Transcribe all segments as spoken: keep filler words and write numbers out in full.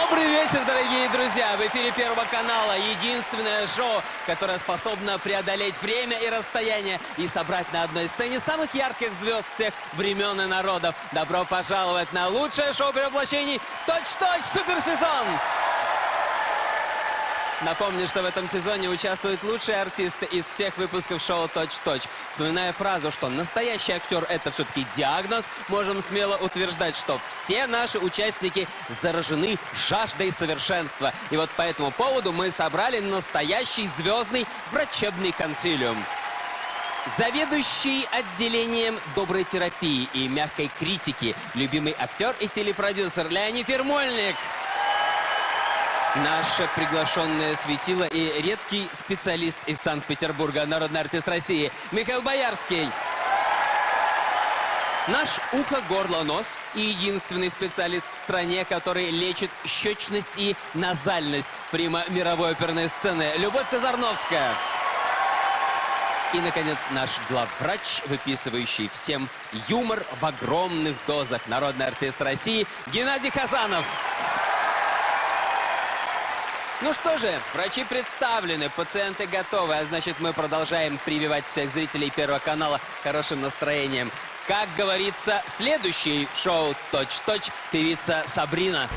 Добрый вечер, дорогие друзья! В эфире Первого канала единственное шоу, которое способно преодолеть время и расстояние и собрать на одной сцене самых ярких звезд всех времен и народов. Добро пожаловать на лучшее шоу перевоплощений «Точь-в-точь» суперсезон! Напомню, что в этом сезоне участвуют лучшие артисты из всех выпусков шоу «Точь-в-точь». Вспоминая фразу, что настоящий актер – это все-таки диагноз, можем смело утверждать, что все наши участники заражены жаждой совершенства. И вот по этому поводу мы собрали настоящий звездный врачебный консилиум. Заведующий отделением доброй терапии и мягкой критики, любимый актер и телепродюсер Леонид Ярмольник. Наше приглашенное светило и редкий специалист из Санкт-Петербурга, народный артист России Михаил Боярский. Наш ухо, горло, нос и единственный специалист в стране, который лечит щечность и назальность. Прима мировой оперной сцены Любовь Казарновская. И, наконец, наш главврач, выписывающий всем юмор в огромных дозах, народный артист России Геннадий Хазанов. Ну что же, врачи представлены, пациенты готовы, а значит, мы продолжаем прививать всех зрителей Первого канала хорошим настроением. Как говорится, следующий в шоу «Точь-в-точь» певица Сабрина.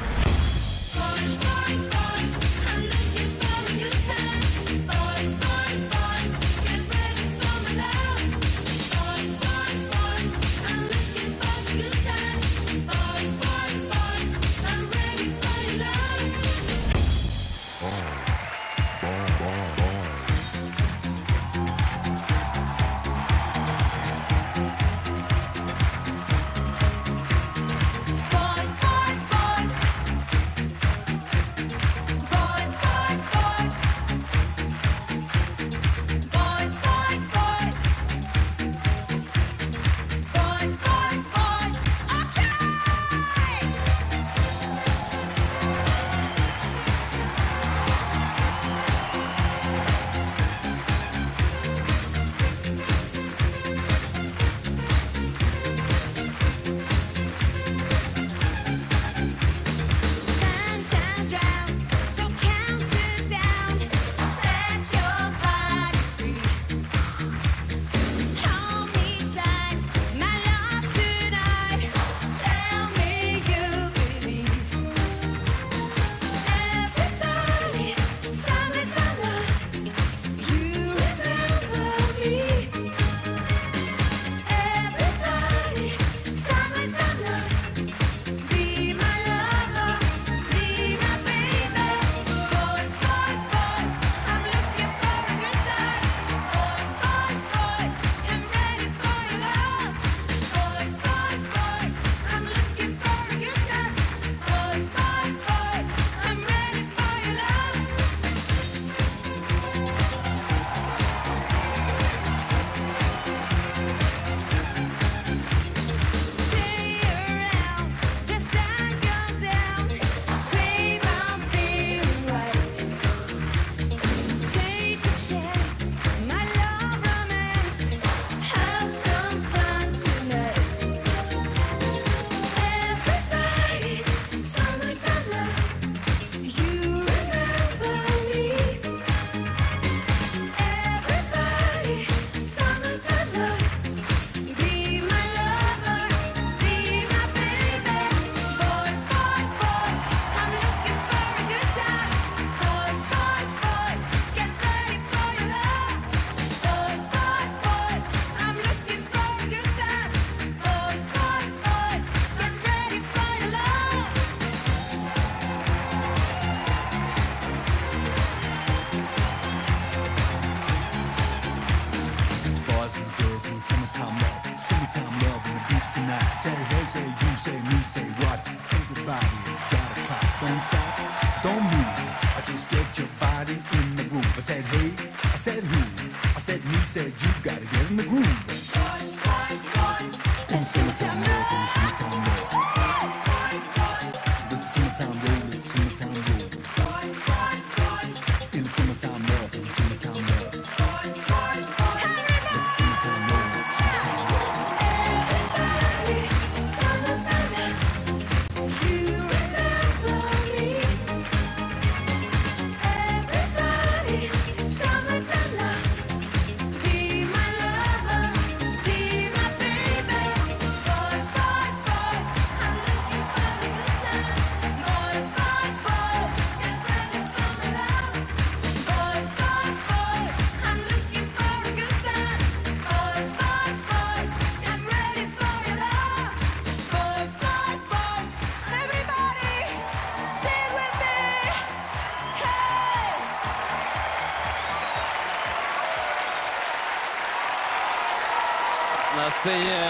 сцене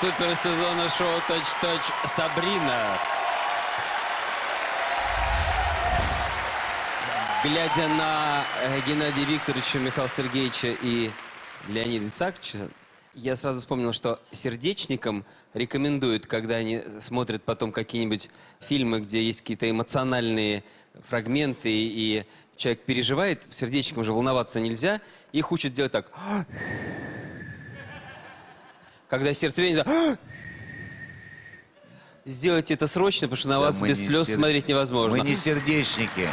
суперсезона шоу «Точь-в-точь» Сабрина. Глядя на Геннадия Викторовича, Михаила Сергеевича и Леонида Исааковича, я сразу вспомнил, что сердечникам рекомендуют, когда они смотрят потом какие-нибудь фильмы, где есть какие-то эмоциональные фрагменты, и человек переживает, сердечникам же волноваться нельзя, их учат делать так. Когда сердце венит, сделайте это срочно, потому что на да вас без слез сер... смотреть невозможно. Мы не сердечники,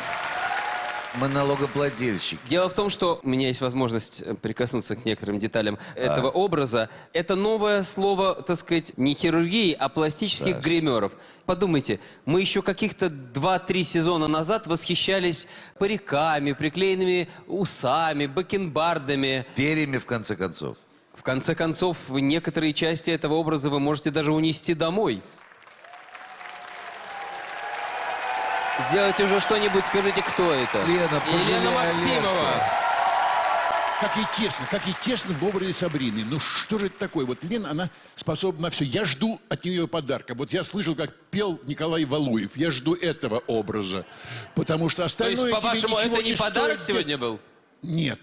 мы налогоплательщики. Дело в том, что у меня есть возможность прикоснуться к некоторым деталям а. этого образа. Это новое слово, так сказать, не хирургии, а пластических Саш. гримеров. Подумайте, мы еще каких-то два-три сезона назад восхищались париками, приклеенными усами, бакенбардами. Перьями, в конце концов. В конце концов, некоторые части этого образа вы можете даже унести домой. Сделайте уже что-нибудь, скажите, кто это? Лена, Елена Максимова. Как ей тесно, как ей тесно в образе Сабрины. Ну что же это такое? Вот Лена, она способна на все. Я жду от нее подарка. Вот я слышал, как пел Николай Валуев. Я жду этого образа. Потому что остальное... То есть, по-вашему, это не подарок сегодня был? Нет.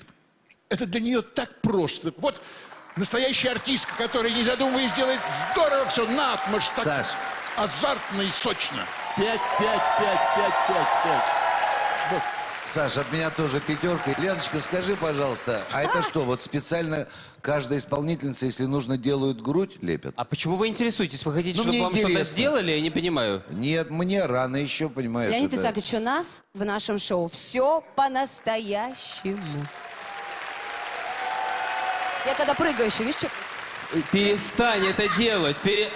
Это для нее так просто. Вот настоящая артистка, которая, не задумываясь, делает здорово все на отмаш, так Саш. азартно и сочно. Пять, пять, пять, пять, пять, пять. Вот. Саш, от меня тоже пятерка. Леночка, скажи, пожалуйста, а это что, вот специально каждая исполнительница, если нужно, делают грудь, лепят? А почему вы интересуетесь? Вы хотите, ну, чтобы вам что-то сделали? Я не понимаю. Нет, мне рано еще, понимаешь. Леонид Исаакович, у нас в нашем шоу все по-настоящему. Я когда прыгаю еще, видишь, что... Перестань это делать, пере...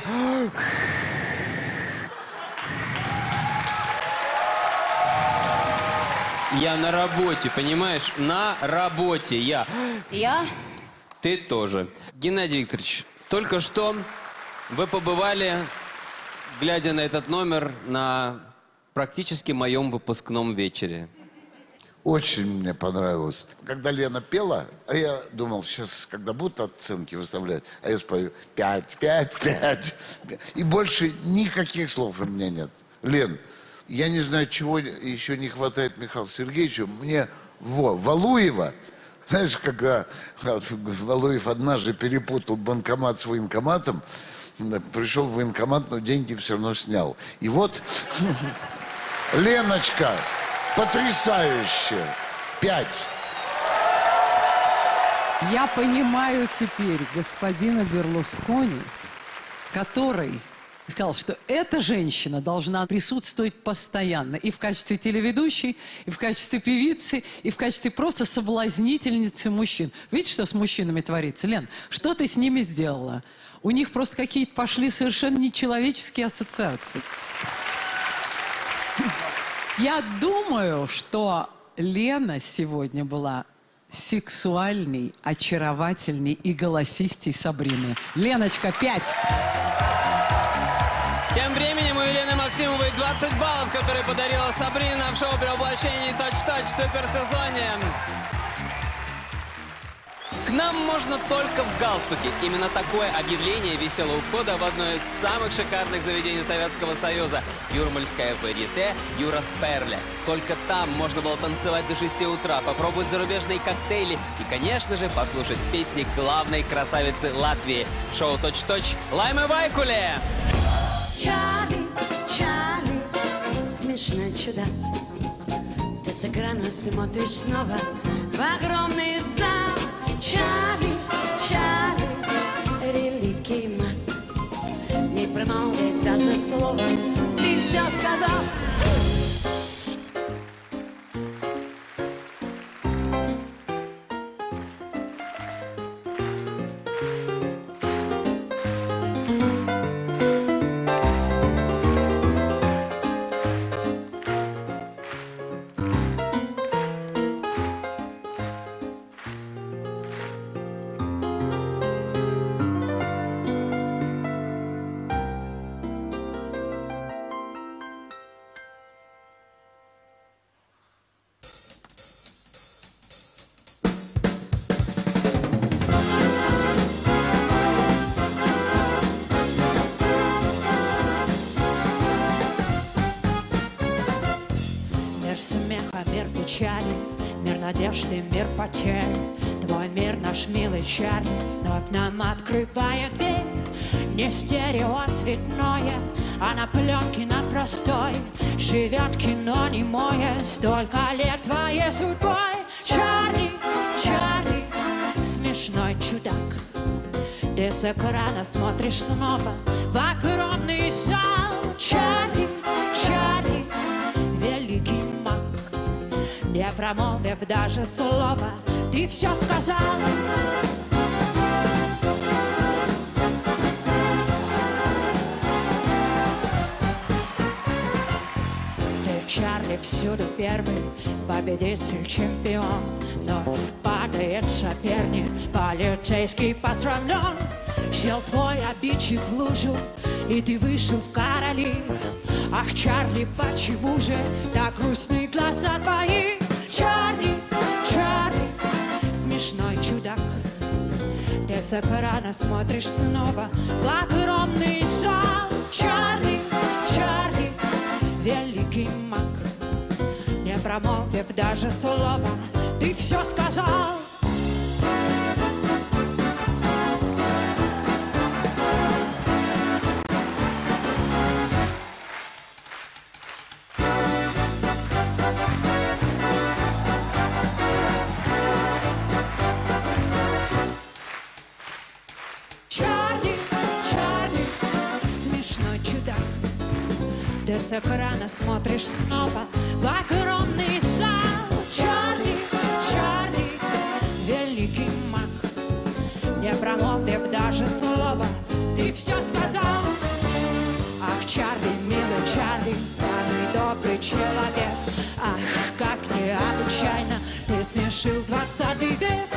Я на работе, понимаешь? На работе я. Я? Ты тоже. Геннадий Викторович, только что вы побывали, глядя на этот номер, на практически моем выпускном вечере. Очень мне понравилось. Когда Лена пела, а я думал, сейчас, когда будут оценки выставлять, а я спою пять, пять, пять. И больше никаких слов у меня нет. Лен, я не знаю, чего еще не хватает Михаилу Сергеевичу. Мне во, Валуева, знаешь, когда Валуев однажды перепутал банкомат с военкоматом, пришел в военкомат, но деньги все равно снял. И вот, Леночка... Потрясающе! Пять. Я понимаю теперь господина Берлускони, который сказал, что эта женщина должна присутствовать постоянно и в качестве телеведущей, и в качестве певицы, и в качестве просто соблазнительницы мужчин. Видишь, что с мужчинами творится, Лен? Что ты с ними сделала? У них просто какие-то пошли совершенно нечеловеческие ассоциации. Я думаю, что Лена сегодня была сексуальней, очаровательней и голосистей Сабрины. Леночка, пять. Тем временем у Елены Максимовой двадцать баллов, которые подарила Сабрина в шоу «Перевоплощение Точь-в-точь» в суперсезоне. К нам можно только в галстуке. Именно такое объявление висело у входа в одно из самых шикарных заведений Советского Союза – Юрмальское варьете «Юрас Перле». Только там можно было танцевать до шести утра, попробовать зарубежные коктейли и, конечно же, послушать песни главной красавицы Латвии. Шоу «Точь-в-точь» Лаймы Вайкуле. Чарли, Чарли, смешное чудо. Ты с экрана смотришь снова в огромный зал. Чарли, Чарли, великий маг, не промолвив даже слова, ты все сказал. печали, мир надежды, мир потерь. Твой мир, наш милый Чарли, вновь нам открывает дверь. Не стерео цветное, а на пленке на простой живет кино немое, столько лет твоей судьбой. Чарли, Чарли, смешной чудак, ты с экрана смотришь снова в огромный зал. Чарли, Чарли, великий маг, не промолвив даже слова, ты все сказал. Ты, Чарли, всюду первый, победитель, чемпион. Вновь падает соперник, полицейский посрамлен. Сел твой обидчик в лужу, и ты вышел в короли. Ах, Чарли, почему же так грустны глаза твои? Чарли, Чарли, смешной чудак, ты с экрана смотришь снова в огромный зал. Чарли, Чарли, великий маг, не промолвив даже слова, ты все сказал. С экрана смотришь снова в огромный зал. Чарли, Чарли, великий маг, не промолвив даже слова, ты все сказал. Ах, Чарли, милый Чарли, самый добрый человек, ах, как необычайно ты смешил двадцатый век.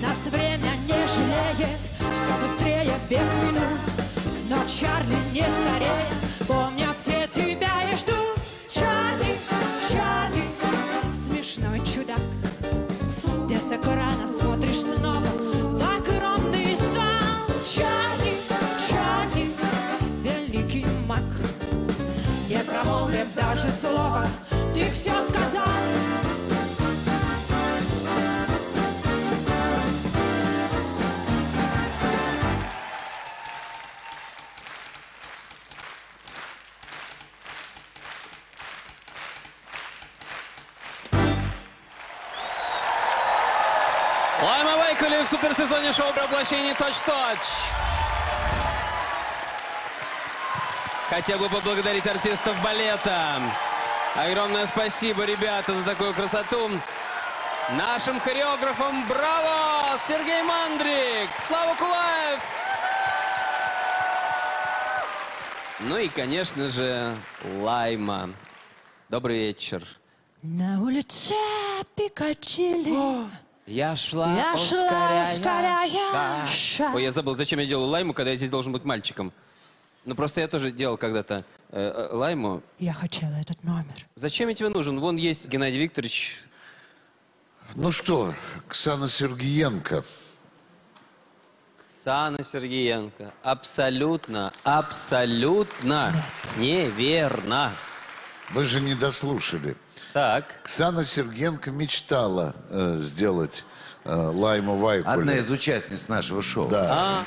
Нас время не жалеет, все быстрее бег минут, но Чарли не стареет. Помнят все тебя, я жду. Чарли, Чарли, смешной чудак, ты с экрана смотришь снова в огромный зал. Чарли, Чарли, великий маг, не промолвив даже слова, ты все сказал. Лайма Вайкуле в суперсезоне шоу «Провоплощение Точь-в-точь». Хотел бы поблагодарить артистов балета. Огромное спасибо, ребята, за такую красоту. Нашим хореографам браво! Сергей Мандрик, Слава Кулаев. Ну и, конечно же, Лайма. Добрый вечер. На улице Пикачили. Я шла, я ускоряя, шла, ускоряя. Ой, я забыл, зачем я делал лайму, когда я здесь должен быть мальчиком. Ну, просто я тоже делал когда-то э, э, лайму. Я хотела этот номер. Зачем я тебе нужен? Вон есть Геннадий Викторович. Ну что, Ксана Сергиенко. Ксана Сергиенко. Абсолютно, абсолютно Нет. неверно. Вы же не дослушали. Так. Ксана Сергиенко мечтала э, сделать э, Лайму Вайкуле. Одна из участниц нашего шоу. Да. А -а -а.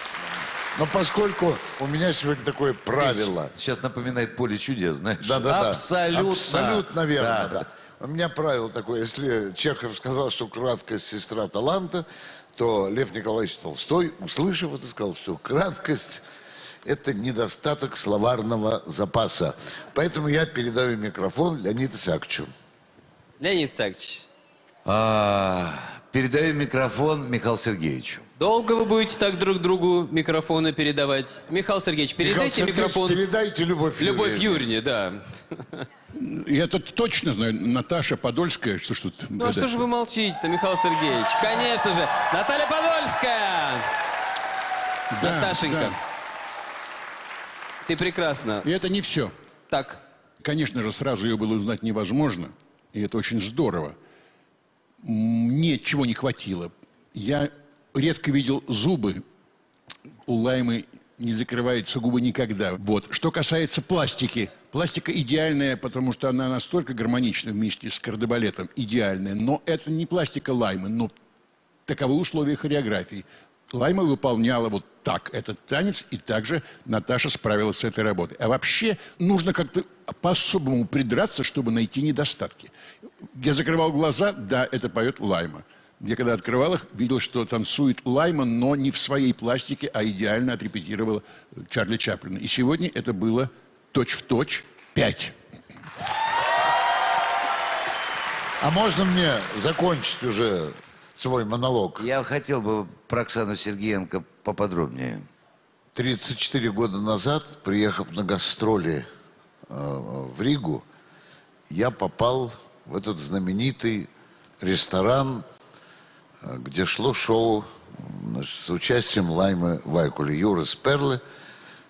Но поскольку у меня сегодня такое правило... Сейчас напоминает поле чудес, знаешь? Да, да, да. Абсолютно. Абсолютно верно, да. Да. У меня правило такое, если Чехов сказал, что краткость сестра таланта, то Лев Николаевич Толстой, услышав это, сказал, что краткость... Это недостаток словарного запаса. Поэтому я передаю микрофон Леониду Сакчу. Леонид Сакч. А, передаю микрофон Михаилу Сергеевичу. Долго вы будете так друг другу микрофоны передавать? Михаил Сергеевич, передайте Михаил микрофон. Сергеевич, передайте Любовь Юрьевне. Любовь Юрьевне, да. Я тут точно знаю, Наташа Подольская, что что тут. Ну а что же вы молчите-то, Михаил Сергеевич? Конечно же, Наталья Подольская. Да, Наташенька. Да. Ты прекрасно. И это не все. Так. Конечно же, сразу ее было узнать невозможно. И это очень здорово. Мне чего не хватило. Я редко видел зубы у Лаймы не закрывает сугубо никогда. Вот. Что касается пластики. Пластика идеальная, потому что она настолько гармонична вместе с кардебалетом. Идеальная. Но это не пластика Лаймы. Но таковы условия хореографии. Лайма выполняла вот так этот танец, и также Наташа справилась с этой работой. А вообще нужно как-то по-особому придраться, чтобы найти недостатки. Я закрывал глаза, да, это поет Лайма. Я когда открывал их, видел, что танцует Лайма, но не в своей пластике, а идеально отрепетировала Чарли Чаплина. И сегодня это было точь-в-точь пять. А можно мне закончить уже свой монолог? Я хотел бы про Ксану Сергиенко поподробнее. тридцать четыре года назад, приехав на гастроли э, в Ригу, я попал в этот знаменитый ресторан, э, где шло шоу, значит, с участием Лаймы Вайкуле. Юрас Перле,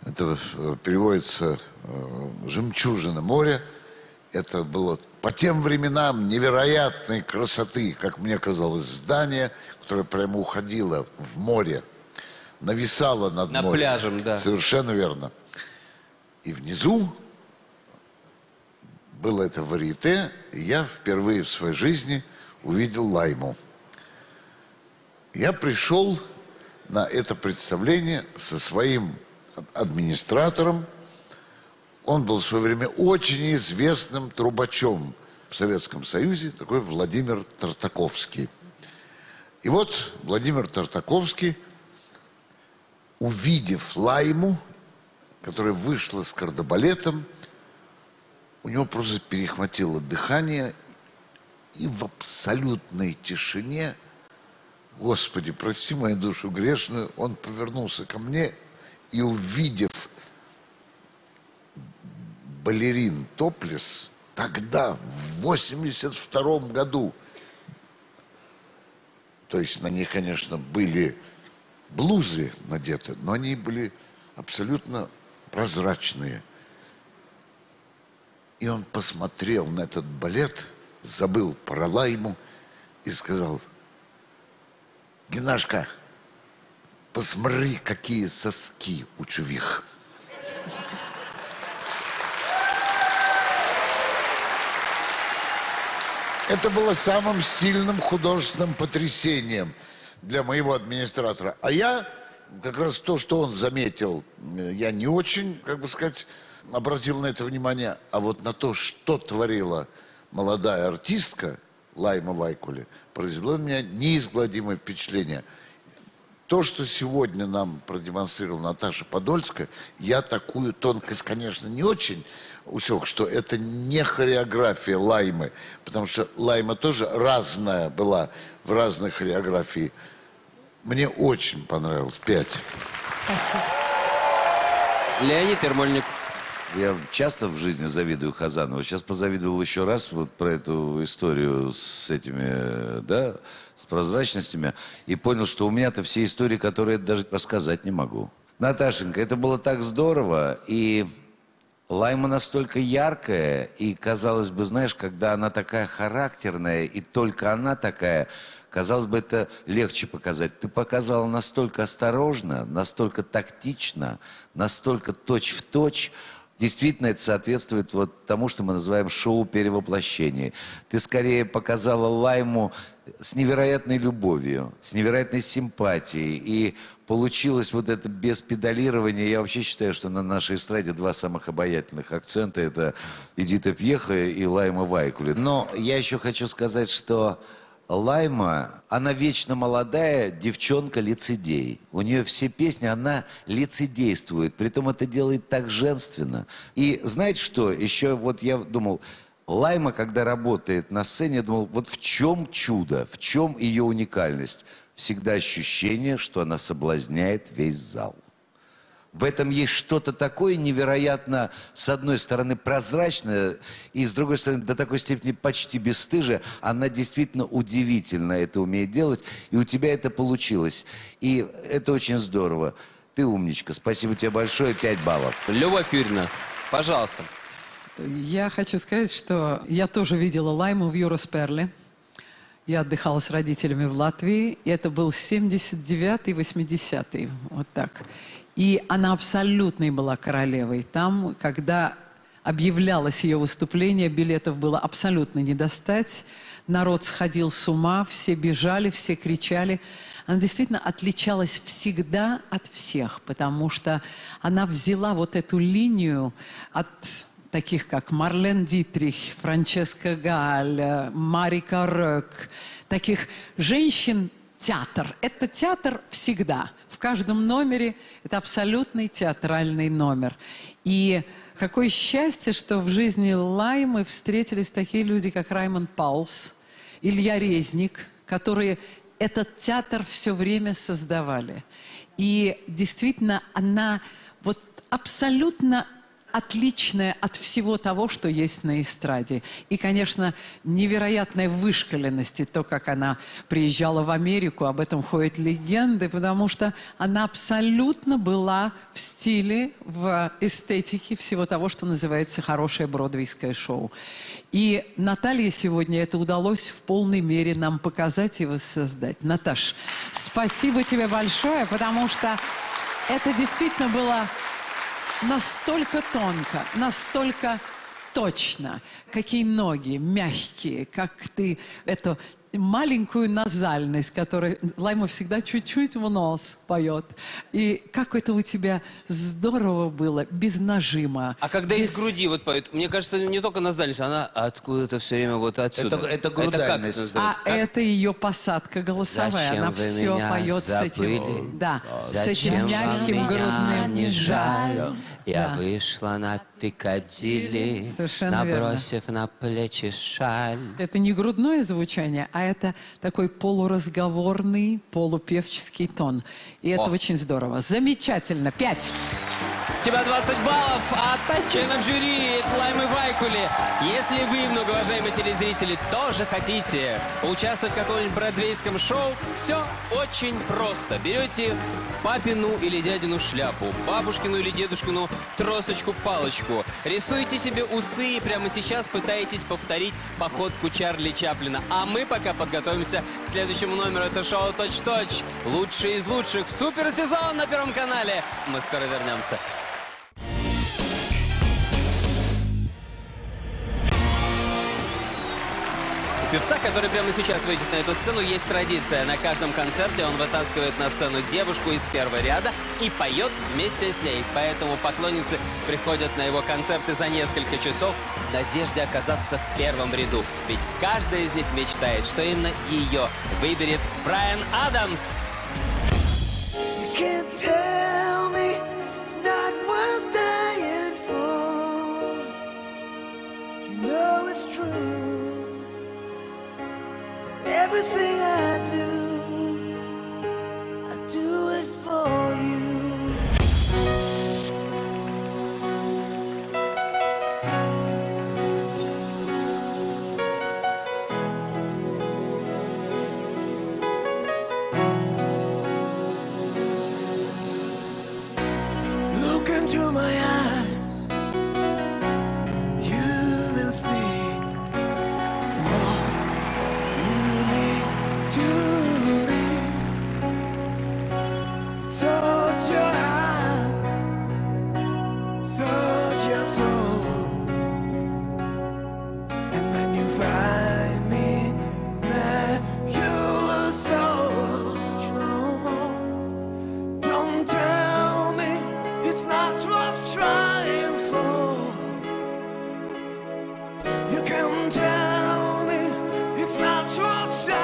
это переводится э, «Жемчужина моря». Это было по тем временам невероятной красоты, как мне казалось, здание, которое прямо уходило в море, нависало над морем. На пляжем, да. Совершенно верно. И внизу было это варьете, и я впервые в своей жизни увидел Лайму. Я пришел на это представление со своим администратором. Он был в свое время очень известным трубачом в Советском Союзе, такой Владимир Тартаковский. И вот Владимир Тартаковский, увидев Лайму, которая вышла с кардебалетом, у него просто перехватило дыхание, и в абсолютной тишине, Господи, прости мою душу грешную, он повернулся ко мне и, увидев балерин топлес, тогда, в восемьдесят втором году. То есть на них, конечно, были блузы надеты, но они были абсолютно прозрачные. И он посмотрел на этот балет, забыл про Лайму и сказал: «Генашка, посмотри, какие соски у чувих». Это было самым сильным художественным потрясением для моего администратора. А я, как раз то, что он заметил, я не очень, как бы сказать, обратил на это внимание. А вот на то, что творила молодая артистка Лайма Вайкуле, произвело на меня неизгладимое впечатление. То, что сегодня нам продемонстрировала Наташа Подольская, я такую тонкость, конечно, не очень усек, что это не хореография Лаймы, потому что Лайма тоже разная была в разной хореографии. Мне очень понравилось. Пять. Спасибо. Леонид Ярмольник. Я часто в жизни завидую Хазанову. Сейчас позавидовал еще раз вот про эту историю с этими, да, с прозрачностями. И понял, что у меня-то все истории, которые я даже рассказать не могу. Наташенька, это было так здорово. И Лайма настолько яркая. И, казалось бы, знаешь, когда она такая характерная, и только она такая, казалось бы, это легче показать. Ты показала настолько осторожно, настолько тактично, настолько точь-в-точь. Действительно, это соответствует вот тому, что мы называем шоу перевоплощения. Ты скорее показала Лайму с невероятной любовью, с невероятной симпатией. И получилось вот это без педалирования. Я вообще считаю, что на нашей эстраде два самых обаятельных акцента – это Эдита Пьеха и Лайма Вайкуле. Но я еще хочу сказать, что Лайма, она вечно молодая девчонка-лицедей. У нее все песни, она лицедействует. Притом это делает так женственно. И знаете что? Еще вот я думал, Лайма, когда работает на сцене, я думал, вот в чем чудо, в чем ее уникальность? Всегда ощущение, что она соблазняет весь зал. В этом есть что-то такое невероятно, с одной стороны, прозрачное, и с другой стороны, до такой степени почти бесстыжее. Она действительно удивительно это умеет делать, и у тебя это получилось. И это очень здорово. Ты умничка. Спасибо тебе большое. пять баллов. Любовь Юрьевна, пожалуйста. Я хочу сказать, что я тоже видела Лайму в Юрас Перле. Я отдыхала с родителями в Латвии, и это был семьдесят девятый, восьмидесятый, вот так. И она абсолютной была королевой. Там, когда объявлялось ее выступление, билетов было абсолютно не достать. Народ сходил с ума, все бежали, все кричали. Она действительно отличалась всегда от всех, потому что она взяла вот эту линию от таких, как Марлен Дитрих, Франческа Галь, Марика Рёк, таких женщин. Театр. Это театр всегда. В каждом номере это абсолютный театральный номер. И какое счастье, что в жизни Лаймы встретились такие люди, как Раймонд Паулс, Илья Резник, которые этот театр все время создавали. И действительно, она вот абсолютно отличная от всего того, что есть на эстраде. И, конечно, невероятная вышкаленность, и то, как она приезжала в Америку, об этом ходят легенды, потому что она абсолютно была в стиле, в эстетике всего того, что называется хорошее бродвейское шоу. И Наталье сегодня это удалось в полной мере нам показать и воссоздать. Наташ, спасибо тебе большое, потому что это действительно было... Настолько тонко, настолько точно. Какие ноги мягкие, как ты эту маленькую назальность, которой Лайма всегда чуть-чуть в нос поет. И как это у тебя здорово было, без нажима. А когда без... из груди вот поет, мне кажется, не только назальность, она откуда-то все время вот отсюда. Это, это грудальность. Это а как? Это ее посадка голосовая. Зачем она все поет забыли? С этим, да, с этим мягким грудным. Не жаль. Я да. вышла на Пикадилли, набросив верно. На плечи шаль. Это не грудное звучание, а это такой полуразговорный, полупевческий тон. И О. это очень здорово. Замечательно. Пять. У тебя двадцать баллов от членов жюри Лаймы Вайкуле. Если вы, многоуважаемые телезрители, тоже хотите участвовать в каком-нибудь бродвейском шоу, все очень просто. Берете папину или дядину шляпу, бабушкину или дедушкину тросточку, палочку. Рисуйте себе усы и прямо сейчас пытаетесь повторить походку Чарли Чаплина. А мы пока подготовимся к следующему номеру. Это шоу «Точь-в-точь». Лучшие из лучших. Суперсезон на Первом канале. Мы скоро вернемся. Певца, который прямо сейчас выйдет на эту сцену, есть традиция. На каждом концерте он вытаскивает на сцену девушку из первого ряда и поет вместе с ней. Поэтому поклонницы приходят на его концерты за несколько часов в надежде оказаться в первом ряду. Ведь каждая из них мечтает, что именно ее выберет Брайан Адамс. Everything I do, I do it for you. Look into my eyes, you will see more. To me, search your heart, search your soul, and then you find me that you'll lose so much no more. Don't tell me it's not worth trying for. You can tell me it's not worth trying.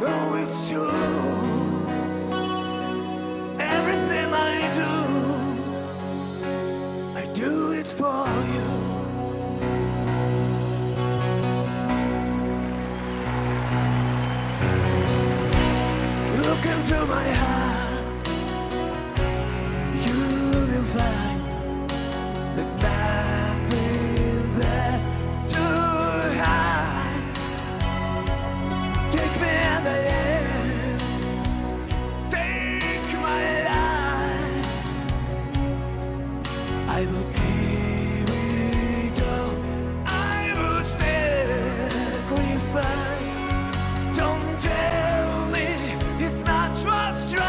No, it's you. Everything I do, I do it for you. Look into my heart, you will find the nothing there to hide. Take me at the end. I will give it all. I will sacrifice. Don't tell me it's not trust.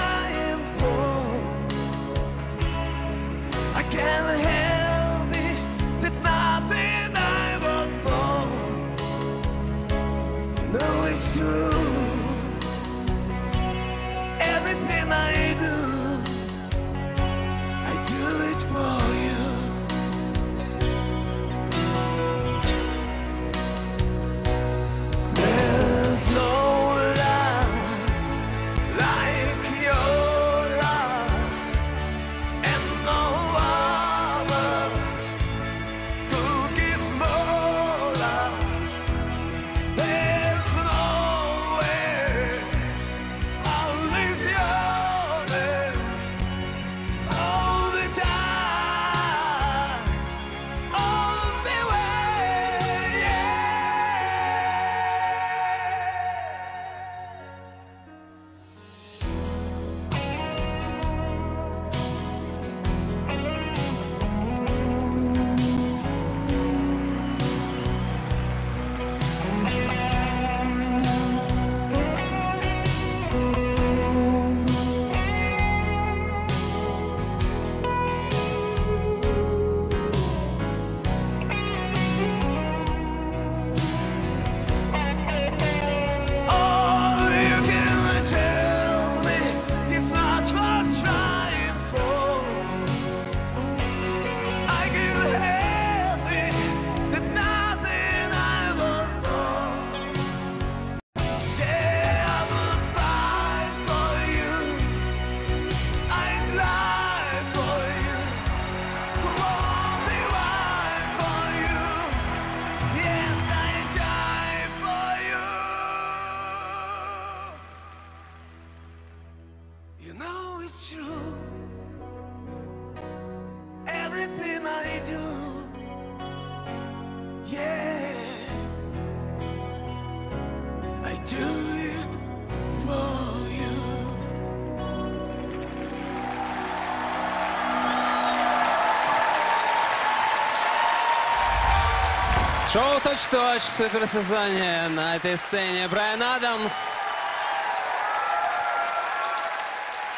Шоу «Точь-в-точь», суперсезонье на этой сцене. Брайан Адамс.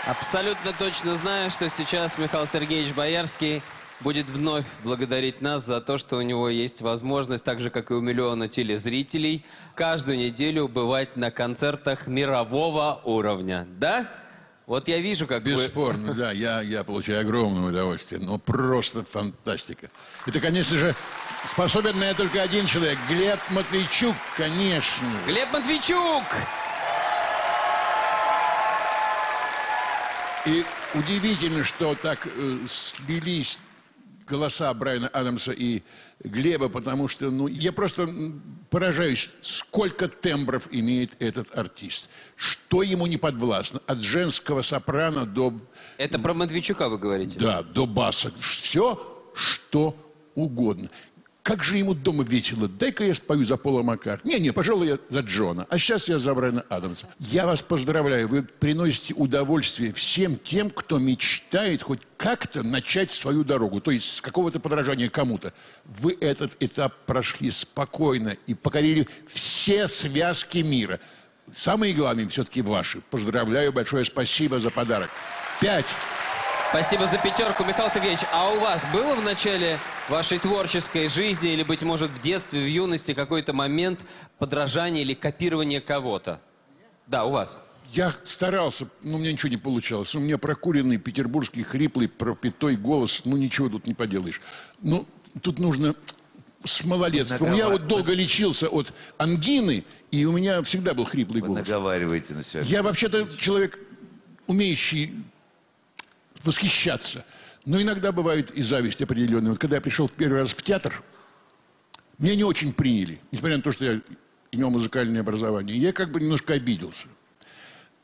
Абсолютно точно знаю, что сейчас Михаил Сергеевич Боярский будет вновь благодарить нас за то, что у него есть возможность, так же, как и у миллиона телезрителей, каждую неделю бывать на концертах мирового уровня. Да? Вот я вижу, как бесспорно, вы... да. Я, я получаю огромное удовольствие. Ну, просто фантастика. Это, конечно же... Способен на это только один человек. Глеб Матвейчук, конечно. Глеб Матвейчук! И удивительно, что так э, слились голоса Брайана Адамса и Глеба, потому что, ну, я просто поражаюсь, сколько тембров имеет этот артист. Что ему не подвластно? От женского сопрано до... Это про Матвейчука вы говорите? Да, до баса. Все, что угодно. Как же ему дома весело. Дай-ка я спою за Пола Маккартни. Не-не, пожалуй, я за Джона. А сейчас я за Брайана Адамса. Я вас поздравляю. Вы приносите удовольствие всем тем, кто мечтает хоть как-то начать свою дорогу. То есть с какого-то подражания кому-то. Вы этот этап прошли спокойно и покорили все связки мира. Самые главные все-таки ваши. Поздравляю. Большое спасибо за подарок. Пять. Спасибо за пятерку, Михаил Сергеевич. А у вас было в начале вашей творческой жизни или, быть может, в детстве, в юности какой-то момент подражания или копирования кого-то? Да, у вас. Я старался, но у меня ничего не получалось. У меня прокуренный петербургский хриплый пропитой голос. Ну, ничего тут не поделаешь. Ну, тут нужно с малолетством. Я вот долго лечился от ангины, и у меня всегда был хриплый голос. Вы наговариваете на себя. Я вообще-то человек, умеющий... восхищаться. Но иногда бывает и зависть определенная. Вот когда я пришел в первый раз в театр, меня не очень приняли, несмотря на то, что я имел музыкальное образование. Я как бы немножко обиделся.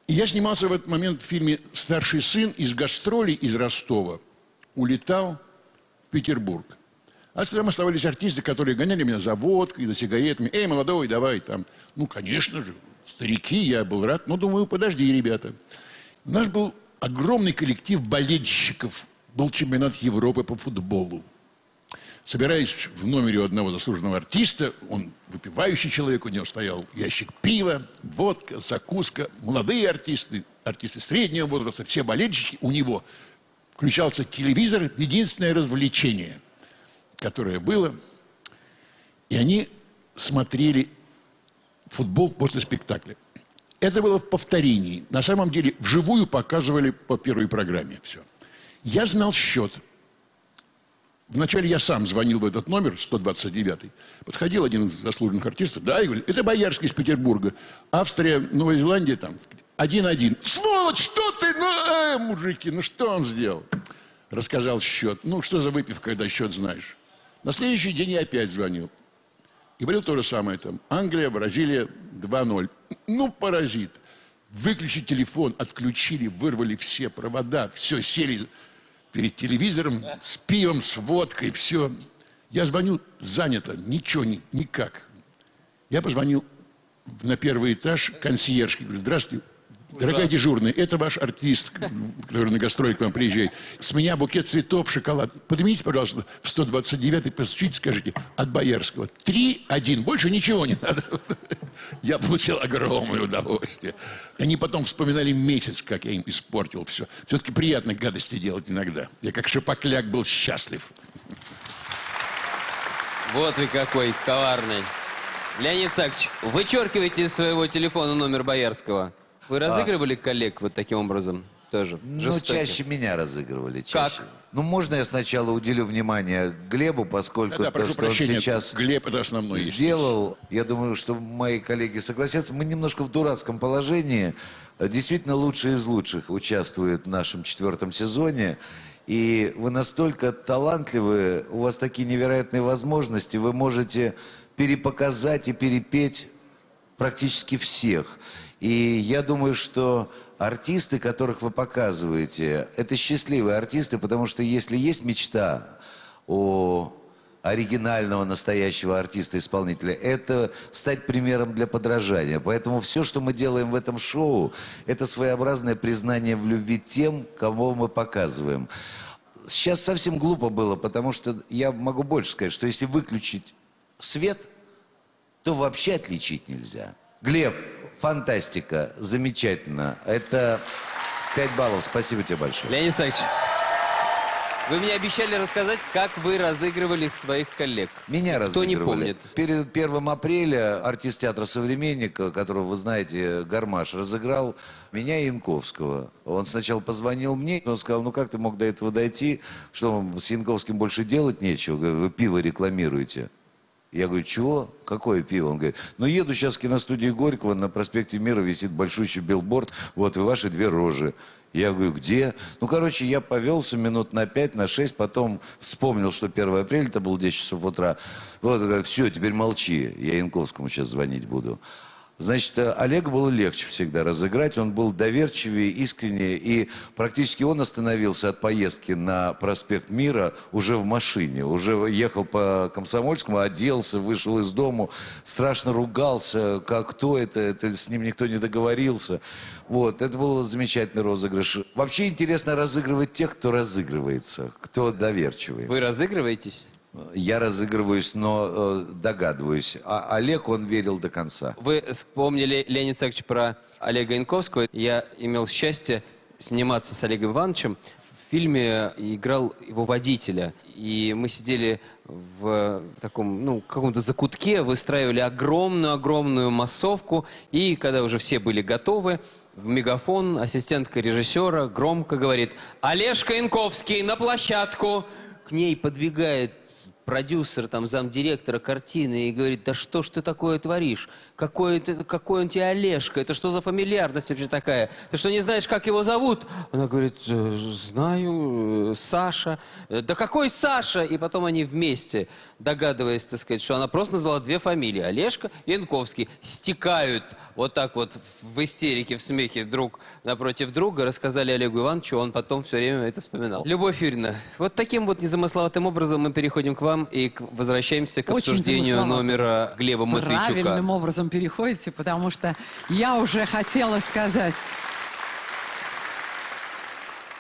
И я снимался в этот момент в фильме «Старший сын», из гастролей из Ростова улетал в Петербург. А там оставались артисты, которые гоняли меня за водкой, за сигаретами. «Эй, молодой, давай!» там. Ну, конечно же, старики, я был рад. Но думаю, подожди, ребята. У нас был огромный коллектив болельщиков. Был чемпионат Европы по футболу. Собираясь в номере одного заслуженного артиста, он выпивающий человек, у него стоял ящик пива, водка, закуска. Молодые артисты, артисты среднего возраста, все болельщики у него. включался телевизор, это единственное развлечение, которое было. И они смотрели футбол после спектакля. Это было в повторении. На самом деле, вживую показывали по первой программе все. Я знал счет. Вначале я сам звонил в этот номер, сто двадцать девятый. Подходил один из заслуженных артистов. Да, и говорит, это Боярский из Петербурга. Австрия, Новая Зеландия, там, один-один. Сволочь, что ты? Ну, э, мужики, ну что он сделал? Рассказал счет. Ну, что за выпивка, когда счет знаешь? На следующий день я опять звонил. И говорил то же самое там. Англия, Бразилия, два ноль. Ну, паразит. Выключить телефон, отключили, вырвали все провода, все, сели перед телевизором с пивом, с водкой, все. Я звоню, занято, ничего, ни, никак. Я позвонил на первый этаж консьержке. Говорю, здравствуйте, дорогая дежурная, это ваш артист, который на гастроли к вам приезжает. С меня букет цветов, шоколад. Поднимите, пожалуйста, в сто двадцать девятый, постучите, скажите, от Боярского. три-один, больше ничего не надо. Я получил огромное удовольствие. Они потом вспоминали месяц, как я им испортил все. Все-таки приятно гадости делать иногда. Я как шапокляк был счастлив. Вот вы какой коварный. Леонид Исаакович, вычеркивайте из своего телефона номер Боярского. Вы разыгрывали а... коллег вот таким образом тоже? Ну, жестоким. Чаще меня разыгрывали. Чаще. Как? Ну, можно я сначала уделю внимание Глебу, поскольку да, да, то, что прощения, он сейчас Глеб, это основной сделал, есть. Я думаю, что мои коллеги согласятся. Мы немножко в дурацком положении. Действительно, лучшие из лучших участвуют в нашем четвертом сезоне. И вы настолько талантливы, у вас такие невероятные возможности. Вы можете перепоказать и перепеть практически всех. И я думаю, что артисты, которых вы показываете, это счастливые артисты, потому что если есть мечта о оригинального, настоящего артиста-исполнителя, это стать примером для подражания. Поэтому все, что мы делаем в этом шоу, это своеобразное признание в любви тем, кого мы показываем. Сейчас совсем глупо было, потому что я могу больше сказать, что если выключить свет, то вообще отличить нельзя. Глеб, фантастика, замечательно. Это пять баллов. Спасибо тебе большое. Леонид Исаакович, вы мне обещали рассказать, как вы разыгрывали своих коллег. Меня разыгрывали. Кто не помнит. Перед первым апреля артист театра «Современника», которого вы знаете, Гармаш, разыграл меня и Янковского. Он сначала позвонил мне, он сказал, ну как ты мог до этого дойти, что вам с Янковским больше делать нечего, вы пиво рекламируете. Я говорю, чего? Какое пиво? Он говорит, ну еду сейчас в киностудию Горького, на проспекте Мира висит большущий билборд, вот и ваши две рожи. Я говорю, где? Ну, короче, я повелся минут на пять, на шесть, потом вспомнил, что первое апреля, это было десять часов утра. Вот, я говорю, все, теперь молчи, я Янковскому сейчас звонить буду. Значит, Олега было легче всегда разыграть, он был доверчивее, искреннее, и практически он остановился от поездки на проспект Мира уже в машине, уже ехал по Комсомольскому, оделся, вышел из дому, страшно ругался, как кто это, это с ним никто не договорился. Вот, это был замечательный розыгрыш. Вообще интересно разыгрывать тех, кто разыгрывается, кто доверчивый. Вы разыгрываетесь? Я разыгрываюсь, но э, догадываюсь. А Олег, он верил до конца. Вы вспомнили, Леонид Исаакович, про Олега Янковского. Я имел счастье сниматься с Олегом Ивановичем. В фильме играл его водителя. И мы сидели в таком, ну, каком-то закутке, выстраивали огромную-огромную массовку. И когда уже все были готовы, в мегафон ассистентка режиссера громко говорит: «Олежка Янковский, на площадку!» К ней подбегает продюсер, там, замдиректора картины и говорит, да что ж ты такое творишь? Какой, ты, какой он тебе Олежка? Это что за фамильярность вообще такая? Ты что, не знаешь, как его зовут? Она говорит, знаю, Саша. Да какой Саша? И потом они вместе, догадываясь, так сказать, что она просто назвала две фамилии, Олежка и Янковский, стекают вот так вот в истерике, в смехе друг напротив друга, рассказали Олегу Ивановичу, он потом все время это вспоминал. Любовь Юрьевна, вот таким вот незамысловатым образом мы переходим к вам и возвращаемся к очень обсуждению номера Глеба Матвейчука. Правильным образом переходите, потому что я уже хотела сказать.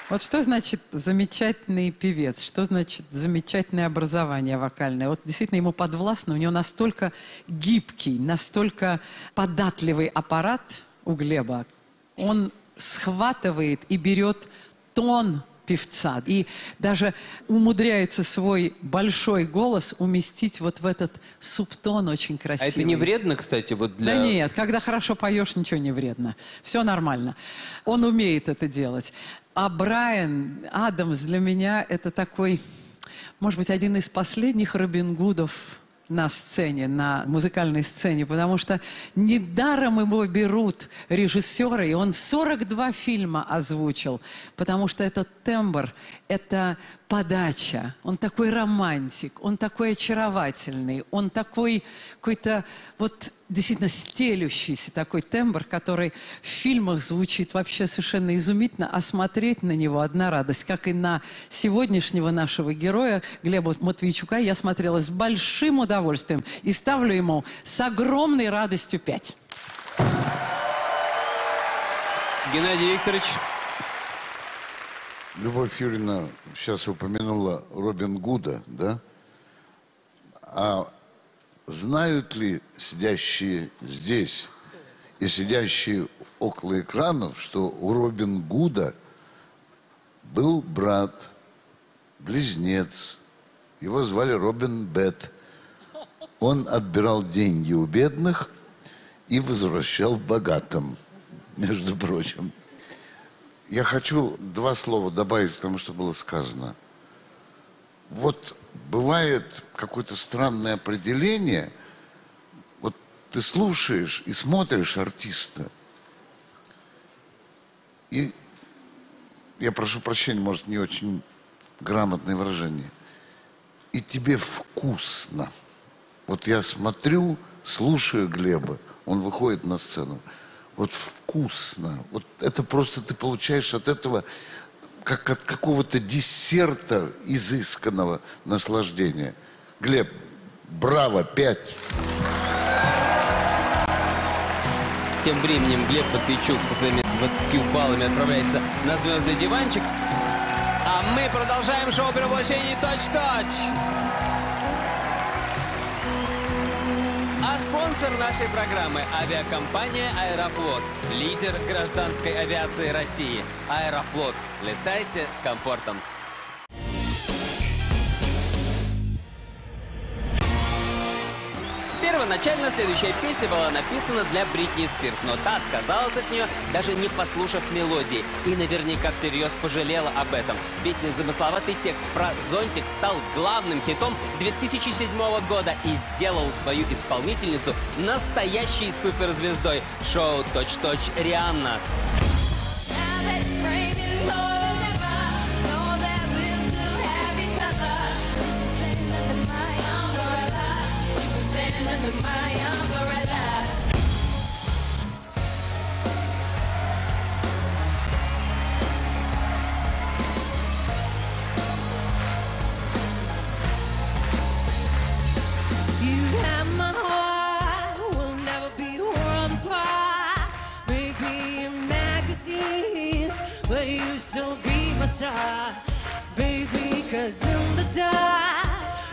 Вот что значит замечательный певец, что значит замечательное образование вокальное. Вот действительно ему подвластно, у него настолько гибкий, настолько податливый аппарат у Глеба. Он схватывает и берет тон певца. И даже умудряется свой большой голос уместить вот в этот субтон очень красивый. А это не вредно, кстати, вот для... Да нет, когда хорошо поешь, ничего не вредно. Все нормально. Он умеет это делать. А Брайан Адамс для меня это такой, может быть, один из последних Робин Гудов на сцене, на музыкальной сцене, потому что недаром его берут режиссеры, и он сорок два фильма озвучил, потому что этот тембр, это подача, он такой романтик, он такой очаровательный, он такой какой-то вот действительно стелющийся такой тембр, который в фильмах звучит вообще совершенно изумительно, а смотреть на него одна радость. Как и на сегодняшнего нашего героя Глеба Матвейчука я смотрела с большим удовольствием и ставлю ему с огромной радостью пять. Геннадий Викторович. Любовь Юрьевна сейчас упомянула Робин Гуда, да? А знают ли сидящие здесь и сидящие около экранов, что у Робин Гуда был брат, близнец, его звали Робин Бет. Он отбирал деньги у бедных и возвращал богатым, между прочим. Я хочу два слова добавить к тому, что было сказано. Вот бывает какое-то странное определение. Вот ты слушаешь и смотришь артиста. И я прошу прощения, может, не очень грамотное выражение. И тебе вкусно. Вот я смотрю, слушаю Глеба. Он выходит на сцену. Вот вкусно. Вот это просто ты получаешь от этого, как от какого-то десерта изысканного наслаждения. Глеб, браво, пять. Тем временем Глеб Матвейчук со своими двадцатью баллами отправляется на звездный диванчик. А мы продолжаем шоу «Перевоплощение Точь-в-точь». Спонсор нашей программы – авиакомпания «Аэрофлот». Лидер гражданской авиации России. «Аэрофлот». Летайте с комфортом. Первоначально следующая песня была написана для Бритни Спирс, но та отказалась от нее, даже не послушав мелодии. И наверняка всерьез пожалела об этом. Ведь незамысловатый текст про зонтик стал главным хитом две тысячи седьмого года и сделал свою исполнительницу настоящей суперзвездой. Шоу «Точь-в-точь» Рианна. Baby, cause in the dark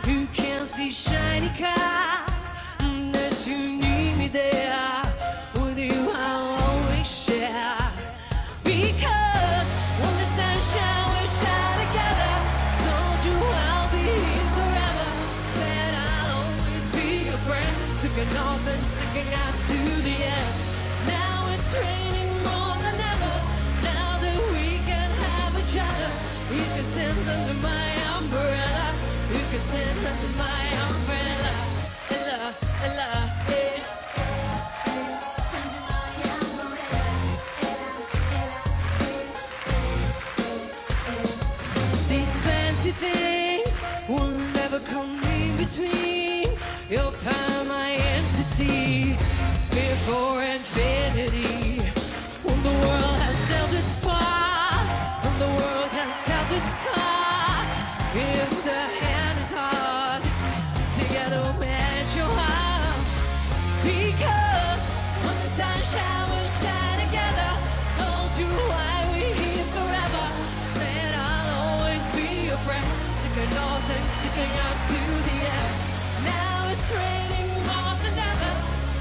you can't see shiny cars unless you need me there. With you I'll always share, because when the sunshine will shine together, told you I'll be here forever, said I'll always be your friend, took an oath and sticking out to the end. Now it's raining more than ever, now that we can have each other. You can sit under my umbrella. You can sit under my umbrella. Ella, Ella, eh. Under my umbrella. Ella, Ella, eh, eh. These fancy things will never come in between. You're part of my entity, here for infinity. When the world has dealt its part, when the world has it's caught, if the hand is hard, together we'll match your heart. Because when the sunshine will shine together, told you why we're here forever, said I'll always be your friend, sick of north and sticking out to the end. Now it's raining more than ever,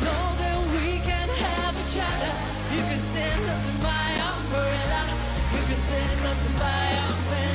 know that we can have each other. You can stand up to my umbrella, you can stand up to my umbrella.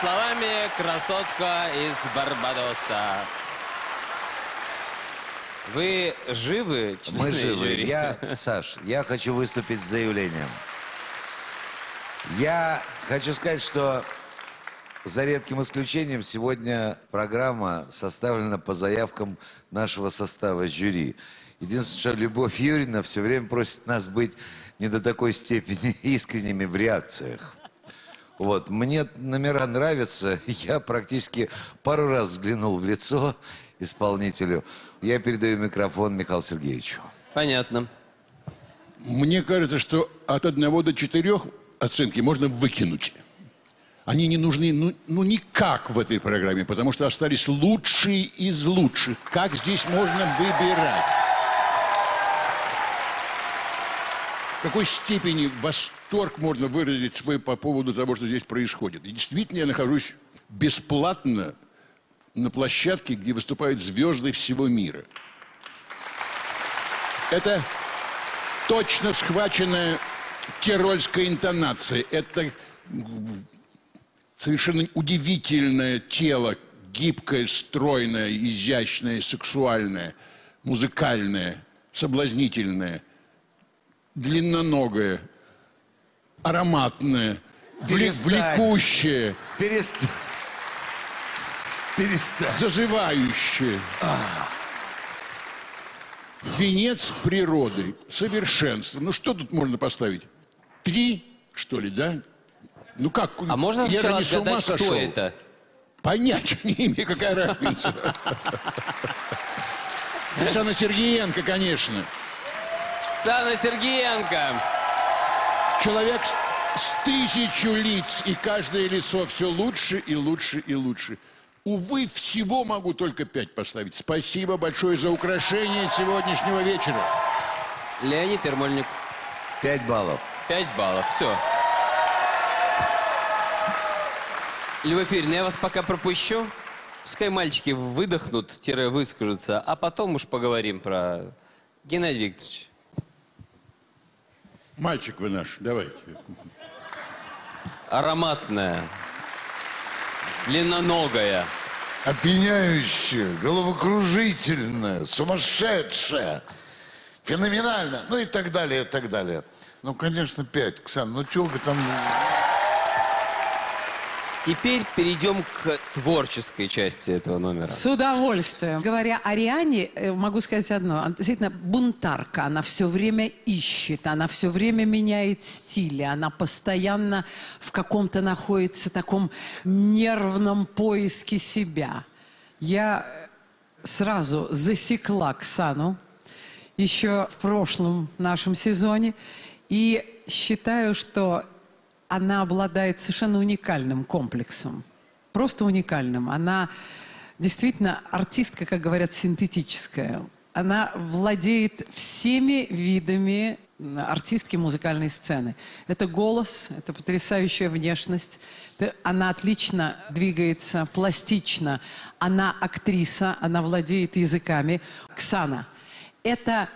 словами, красотка из Барбадоса. Вы живы? Мы живы. Жюри? Я, Саш, я хочу выступить с заявлением. Я хочу сказать, что за редким исключением сегодня программа составлена по заявкам нашего состава жюри. Единственное, что Любовь Юрьевна все время просит нас быть не до такой степени искренними в реакциях. Вот. Мне номера нравятся. Я практически пару раз взглянул в лицо исполнителю. Я передаю микрофон Михаилу Сергеевичу. Понятно. Мне кажется, что от одного до четырех оценки можно выкинуть. Они не нужны ну, ну никак в этой программе, потому что остались лучшие из лучших. Как здесь можно выбирать? В какой степени восторг можно выразить свой по поводу того, что здесь происходит. И действительно, я нахожусь бесплатно на площадке, где выступают звезды всего мира. Это точно схваченная тирольская интонация. Это совершенно удивительное тело, гибкое, стройное, изящное, сексуальное, музыкальное, соблазнительное. Длинноногое, ароматное, перестань, влекущее, перестань, перестань, заживающее. Ах. Венец природы, совершенство. Ну что тут можно поставить? Три, что ли, да? Ну как? А можно я сначала отгадать, кто это? Понятия не имею, какая разница. Ксана Сергиенко, конечно. Ксана Сергиенко. Человек с тысячу лиц, и каждое лицо все лучше и лучше и лучше. Увы, всего могу только пять поставить. Спасибо большое за украшение сегодняшнего вечера. Леонид Ярмольник. Пять баллов. Пять баллов, все. Любовь Юрьевна, я вас пока пропущу. Пускай мальчики выдохнут-выскажутся, а потом уж поговорим про... Геннадий Викторович. Мальчик вы наш, давайте. Ароматная, длинноногая, опьяняющая, головокружительная, сумасшедшая, феноменальная, ну и так далее, и так далее. Ну, конечно, пять, Ксан, ну чего там... Теперь перейдем к творческой части этого номера. С удовольствием. Говоря о Риане, могу сказать одно. Она действительно бунтарка. Она все время ищет, она все время меняет стили. Она постоянно в каком-то находится таком нервном поиске себя. Я сразу засекла Ксану еще в прошлом нашем сезоне. И считаю, что... она обладает совершенно уникальным комплексом. Просто уникальным. Она действительно артистка, как говорят, синтетическая. Она владеет всеми видами артистки музыкальной сцены. Это голос, это потрясающая внешность. Она отлично двигается, пластично. Она актриса, она владеет языками. Ксана. Это...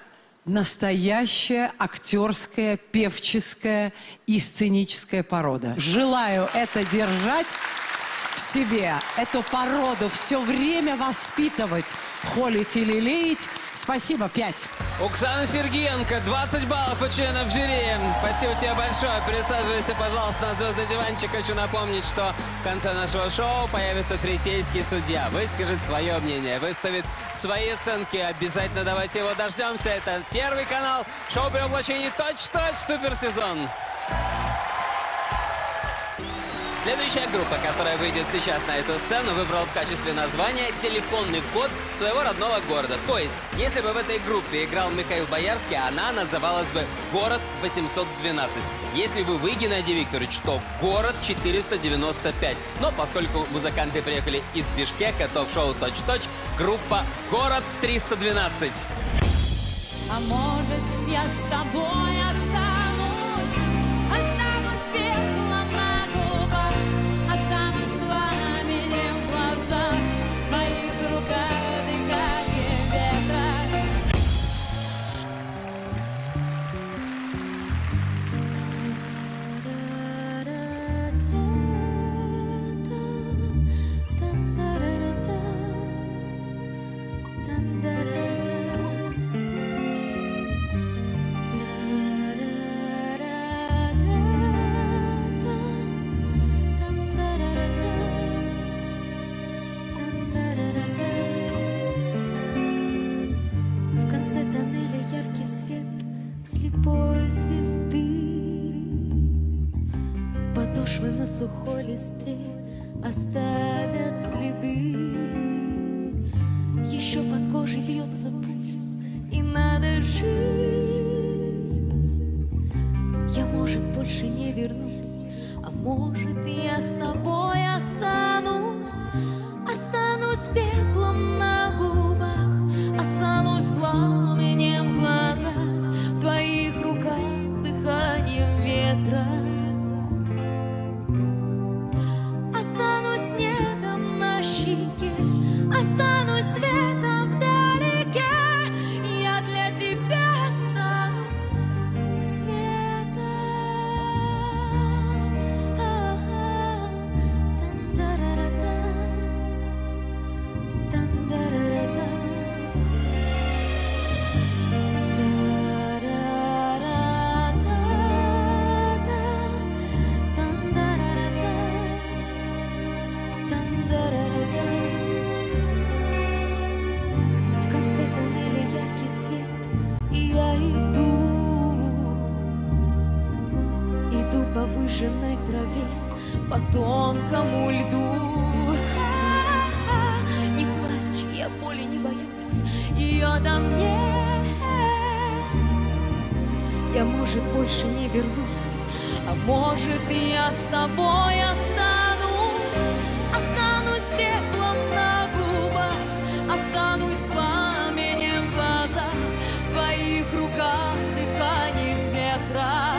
настоящая актерская, певческая и сценическая порода. Желаю это держать в себе, эту породу все время воспитывать, холить и лелеять. Спасибо, пять. У Ксаны Сергиенко двадцать баллов от членов жюри. Спасибо тебе большое. Присаживайся, пожалуйста, на звездный диванчик. Хочу напомнить, что в конце нашего шоу появится третейский судья. Выскажет свое мнение, выставит свои оценки. Обязательно давайте его дождемся. Это Первый канал. Шоу перевоплощений «Точь-в-точь» суперсезон. Следующая группа, которая выйдет сейчас на эту сцену, выбрала в качестве названия телефонный код своего родного города. То есть, если бы в этой группе играл Михаил Боярский, она называлась бы «Город восемьсот двенадцать». Если бы вы, Геннадий Викторович, то «Город четыреста девяносто пять». Но поскольку музыканты приехали из Бишкека, то в шоу «Точь-в-точь» группа «Город триста двенадцать». А может, я с тобой останусь, останусь пеплом на губах, останусь пламенем в глазах, в моих руках дыхание ветра. На сухой листе оставят следы. Еще под кожей бьется пульс, и надо жить. Я, может, больше не вернусь, а может, я с тобой останусь. Останусь пеплом на губах, останусь пламенем в глазах, в твоих руках дыханием ветра. Останусь светом вдалеке, я для тебя останусь светом. Выжженной траве, по тонкому льду. А-а-а, не плачь, я боли не боюсь, ее там нет. Я, может, больше не вернусь, а может, я с тобой останусь. Останусь пеплом на губах, останусь пламенем в глазах, в твоих руках дыханием ветра.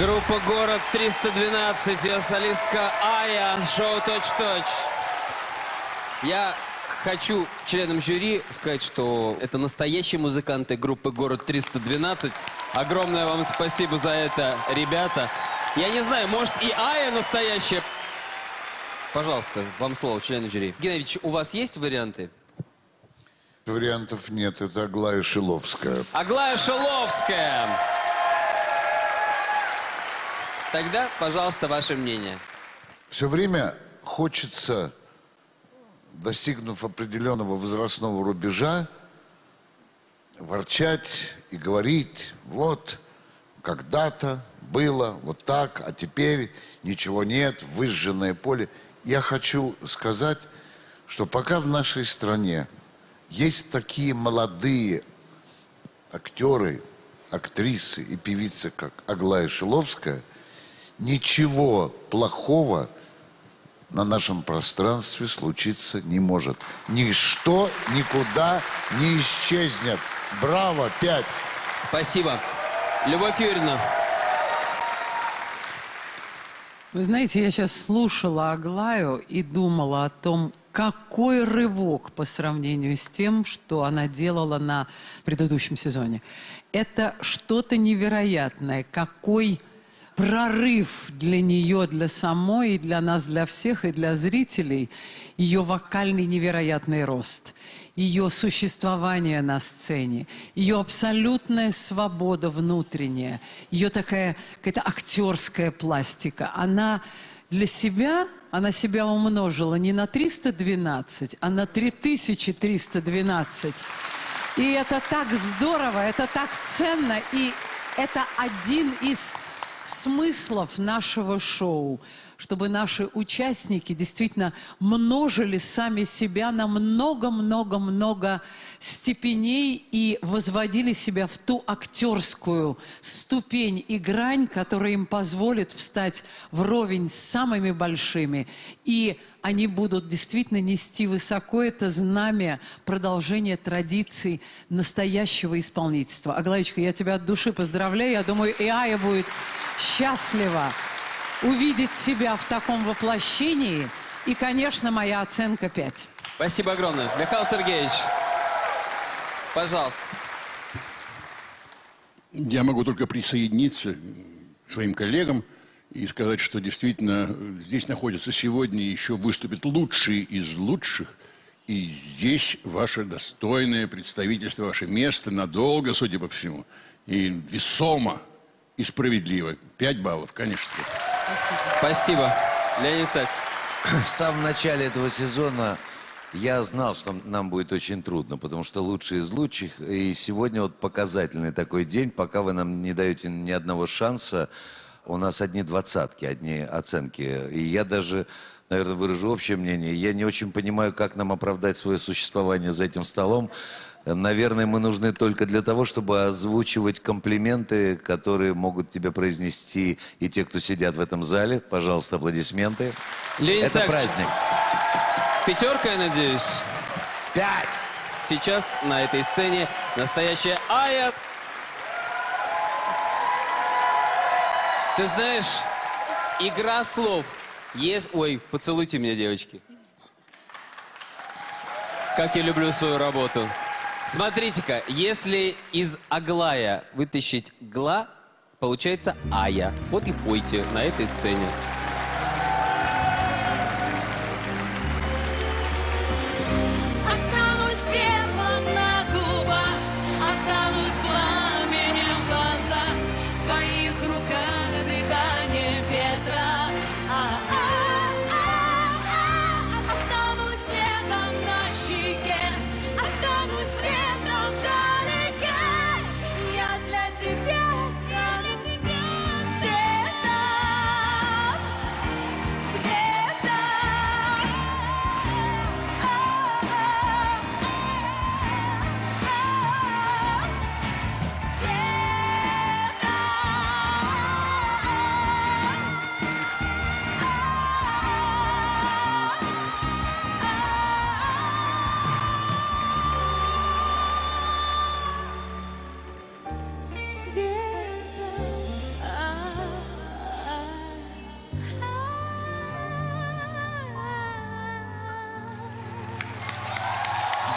Группа «Город триста двенадцать», ее солистка Ая, шоу «Точь-в-точь». Я Хочу членам жюри сказать, что это настоящие музыканты группы «Город триста двенадцать». Огромное вам спасибо за это, ребята. Я не знаю, может, и Ая настоящая. Пожалуйста, вам слово, члены жюри. Геннадьевич, у вас есть варианты? Вариантов нет, это Аглая Шиловская. Аглая Шиловская! Тогда, пожалуйста, ваше мнение. Все время хочется, достигнув определенного возрастного рубежа, ворчать и говорить: вот, когда-то было вот так, а теперь ничего нет, выжженное поле. Я хочу сказать, что пока в нашей стране есть такие молодые актеры, актрисы и певицы, как Аглая Шиловская, ничего плохого на нашем пространстве случиться не может. Ничто никуда не исчезнет. Браво, пять. Спасибо. Любовь Юрьевна. Вы знаете, я сейчас слушала Аглаю и думала о том, какой рывок по сравнению с тем, что она делала на предыдущем сезоне. Это что-то невероятное. Какой прорыв для нее, для самой, и для нас, для всех, и для зрителей. Ее вокальный невероятный рост, ее существование на сцене, ее абсолютная свобода внутренняя, ее такая какая-то актерская пластика. Она для себя, она себя умножила не на триста двенадцать, а на три тысячи триста двенадцать. И это так здорово, это так ценно, и это один из смыслов нашего шоу, чтобы наши участники действительно множили сами себя на много-много-много степеней и возводили себя в ту актерскую ступень и грань, которая им позволит встать вровень с самыми большими. И они будут действительно нести высоко это знамя продолжения традиций настоящего исполнительства. Аглаечка, я тебя от души поздравляю. Я думаю, и Ая будет счастлива увидеть себя в таком воплощении. И, конечно, моя оценка пять. Спасибо огромное. Михаил Сергеевич, пожалуйста. Я могу только присоединиться к своим коллегам и сказать, что действительно здесь находятся сегодня, еще выступят лучшие из лучших. И здесь ваше достойное представительство, ваше место надолго, судя по всему. И весомо, и справедливо. Пять баллов, конечно. Спасибо. Спасибо. Леонид Александрович. В самом начале этого сезона я знал, что нам будет очень трудно, потому что лучшие из лучших. И сегодня вот показательный такой день, пока вы нам не даете ни одного шанса. У нас одни двадцатки, одни оценки. И я даже, наверное, выражу общее мнение. Я не очень понимаю, как нам оправдать свое существование за этим столом. Наверное, мы нужны только для того, чтобы озвучивать комплименты, которые могут тебе произнести и те, кто сидят в этом зале. Пожалуйста, аплодисменты. Леонид Это праздник. Пятерка, я надеюсь? Пять! Сейчас на этой сцене настоящая Ая. Ты знаешь, игра слов. Есть... Ой, поцелуйте меня, девочки. Как я люблю свою работу. Смотрите-ка, если из Аглая вытащить гла, получается Ая. Вот и пойте на этой сцене. Тебя, для тебя, света.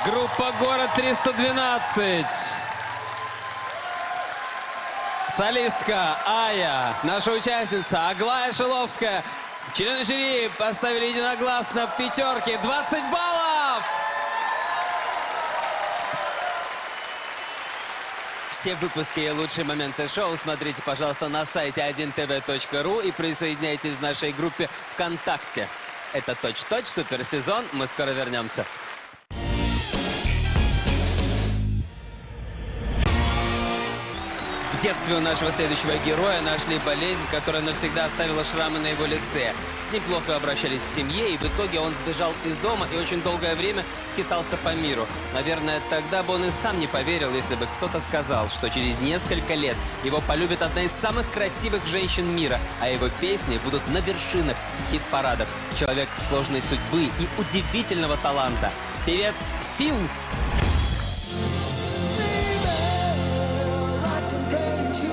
Группа «Город триста двенадцать». Солистка Ая, наша участница Аглая Шиловская. Члены жюри поставили единогласно пятерки. двадцать баллов! Все выпуски и лучшие моменты шоу смотрите, пожалуйста, на сайте один тэ вэ точка ру и присоединяйтесь к нашей группе ВКонтакте. Это «Точь-в-точь», суперсезон. Мы скоро вернемся. В детстве у нашего следующего героя нашли болезнь, которая навсегда оставила шрамы на его лице. С ним плохо обращались в семье, и в итоге он сбежал из дома и очень долгое время скитался по миру. Наверное, тогда бы он и сам не поверил, если бы кто-то сказал, что через несколько лет его полюбит одна из самых красивых женщин мира, а его песни будут на вершинах хит-парадов. Человек сложной судьбы и удивительного таланта. Певец Сил! To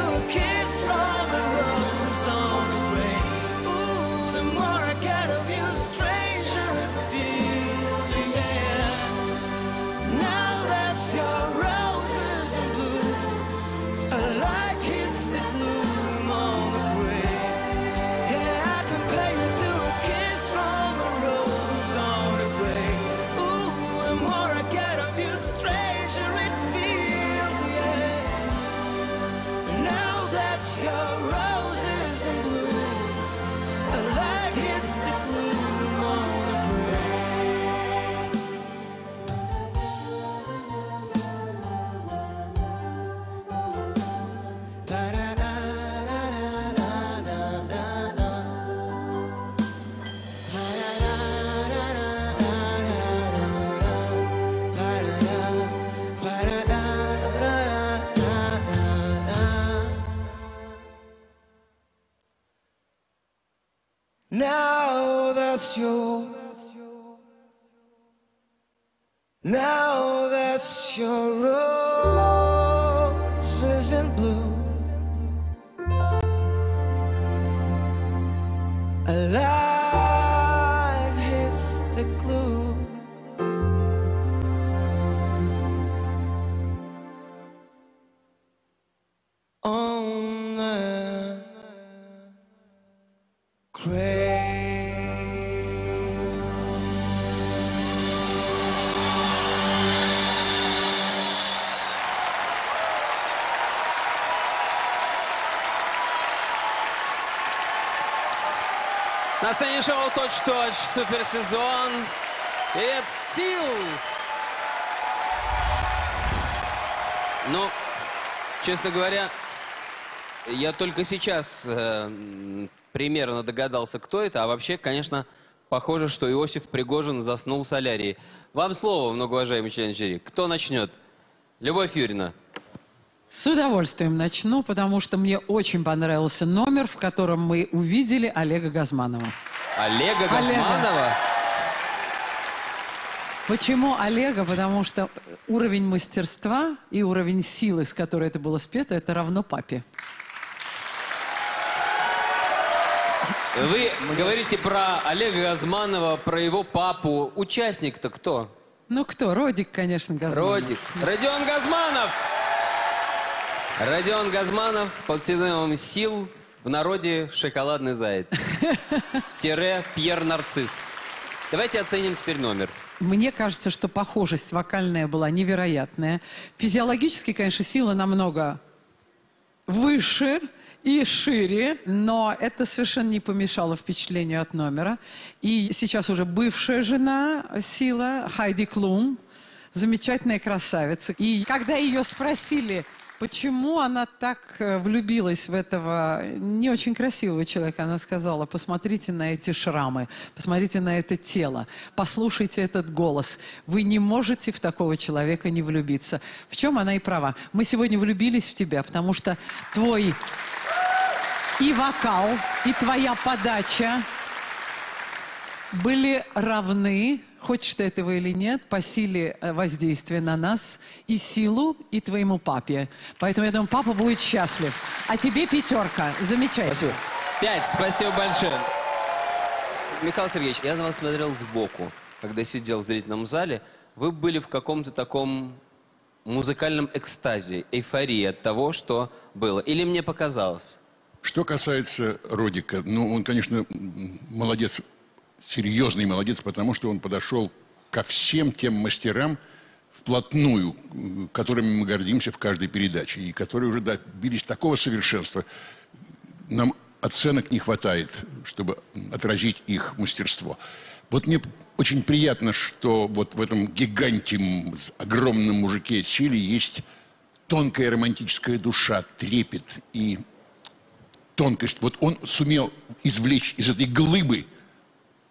a kiss from a rose. Now that's your roses in blue. A light hits the glue. On a grave. На сцене шоу «Точь-в-точь» суперсезон. Привет, Сил! Ну, честно говоря, я только сейчас э, примерно догадался, кто это. А вообще, конечно, похоже, что Иосиф Пригожин заснул в солярии. Вам слово, многоуважаемый член жюри. Кто начнет? Любовь Юрьевна. С удовольствием начну, потому что мне очень понравился номер, в котором мы увидели Олега Газманова. Олега Газманова? Почему Олега? Потому что уровень мастерства и уровень силы, с которой это было спето, это равно папе. Вы говорите про Олега Газманова, про его папу. Участник-то кто? Ну кто? Родик, конечно, Газманов. Родик. Родион Газманов! Родион Газманов под псевдонимом Сил, в народе «Шоколадный заяц» тире Пьер Нарцисс. Давайте оценим теперь номер. Мне кажется, что похожесть вокальная была невероятная. Физиологически, конечно, Сила намного выше и шире, но это совершенно не помешало впечатлению от номера. И сейчас уже бывшая жена Сила, Хайди Клум, замечательная красавица. И когда ее спросили... Почему она так влюбилась в этого не очень красивого человека? Она сказала, посмотрите на эти шрамы, посмотрите на это тело, послушайте этот голос. Вы не можете в такого человека не влюбиться. В чем она и права. Мы сегодня влюбились в тебя, потому что твой и вокал, и твоя подача были равны... Хочешь ты этого или нет, по силе воздействия на нас, и Силу, и твоему папе. Поэтому, я думаю, папа будет счастлив. А тебе пятерка. Замечательно. Спасибо. Пять. Спасибо большое. Михаил Сергеевич, я на вас смотрел сбоку, когда сидел в зрительном зале. Вы были в каком-то таком музыкальном экстазе, эйфории от того, что было. Или мне показалось? Что касается Родика, ну, он, конечно, молодец. Серьезный молодец, потому что он подошел ко всем тем мастерам вплотную, которыми мы гордимся в каждой передаче, и которые уже добились такого совершенства. Нам оценок не хватает, чтобы отразить их мастерство. Вот мне очень приятно, что вот в этом гиганте, огромном мужике Силе есть тонкая романтическая душа, трепет и тонкость. Вот он сумел извлечь из этой глыбы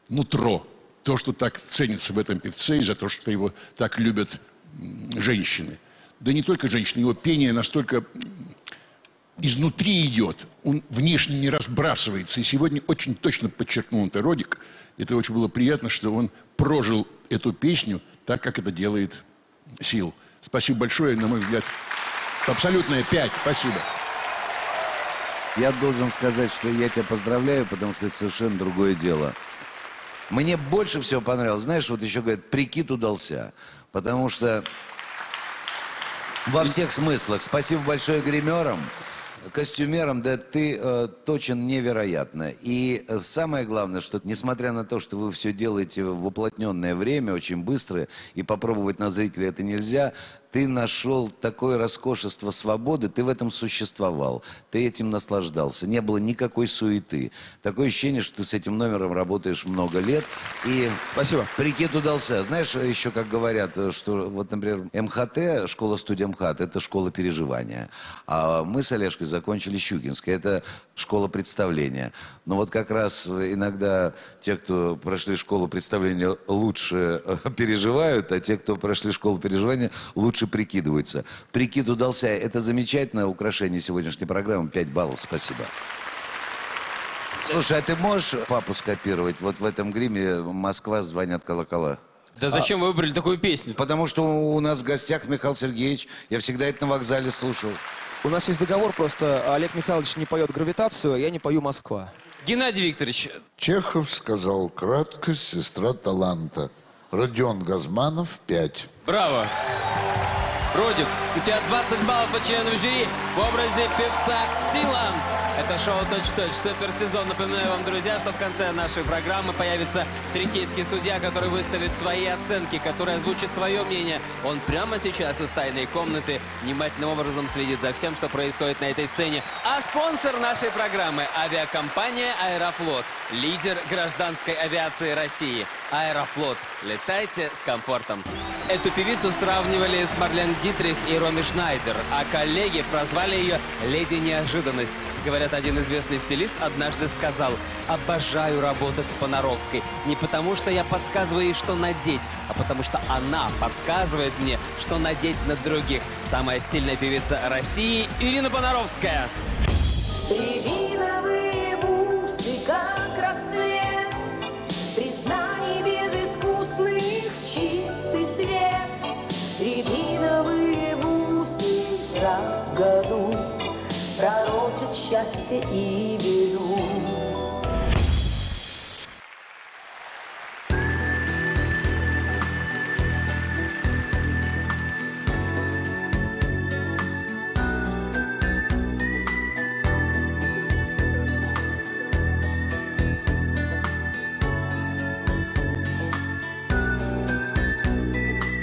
нутро, то, что так ценится в этом певце, и за то, что его так любят женщины. Да не только женщины, его пение настолько изнутри идет, он внешне не разбрасывается. И сегодня очень точно подчеркнул это Родик. Это очень было приятно, что он прожил эту песню так, как это делает Сил. Спасибо большое, на мой взгляд, абсолютное пять. Спасибо. Я должен сказать, что я тебя поздравляю, потому что это совершенно другое дело. Мне больше всего понравилось, знаешь, вот еще говорят, прикид удался, потому что во всех смыслах. Спасибо большое гримерам, костюмерам, да ты э, точен невероятно. И самое главное, что несмотря на то, что вы все делаете в уплотненное время, очень быстро, и попробовать на зрителя это нельзя, ты нашел такое роскошество свободы, ты в этом существовал, ты этим наслаждался, не было никакой суеты. Такое ощущение, что ты с этим номером работаешь много лет, и спасибо. Прикид удался. Знаешь, еще как говорят, что вот, например, МХТ, школа-студия МХАТ, это школа переживания. А мы с Олежкой закончили Щукинское, это школа представления. Но вот как раз иногда те, кто прошли школу представления, лучше переживают, а те, кто прошли школу переживания, лучше прикидываются. Прикид удался. Это замечательное украшение сегодняшней программы. пять баллов. Спасибо. Слушай, а ты можешь папу скопировать? Вот в этом гриме Москва, звонят колокола. Да зачем вы выбрали такую песню? Потому что у нас в гостях Михаил Сергеевич. Я всегда это на вокзале слушал. У нас есть договор, просто Олег Михайлович не поет «Гравитацию», а я не пою «Москва». Геннадий Викторович. Чехов сказал: краткость — сестра таланта. Родион Газманов, пять. Браво. Родик, у тебя двадцать баллов по члену жюри в образе певца Сила. Это шоу «Точь-в-точь». Суперсезон. Напоминаю вам, друзья, что в конце нашей программы появится трикейский судья, который выставит свои оценки, который озвучит свое мнение. Он прямо сейчас из тайной комнаты внимательным образом следит за всем, что происходит на этой сцене. А спонсор нашей программы – авиакомпания «Аэрофлот», лидер гражданской авиации России. «Аэрофлот». Летайте с комфортом. Эту певицу сравнивали с Марлен Дитрих и Роми Шнайдер, а коллеги прозвали ее «Леди Неожиданность». Говорят, один известный стилист однажды сказал: «Обожаю работать с Понаровской. Не потому, что я подсказываю ей, что надеть, а потому, что она подсказывает мне, что надеть на других». Самая стильная певица России Ирина Понаровская. Счастье и беду.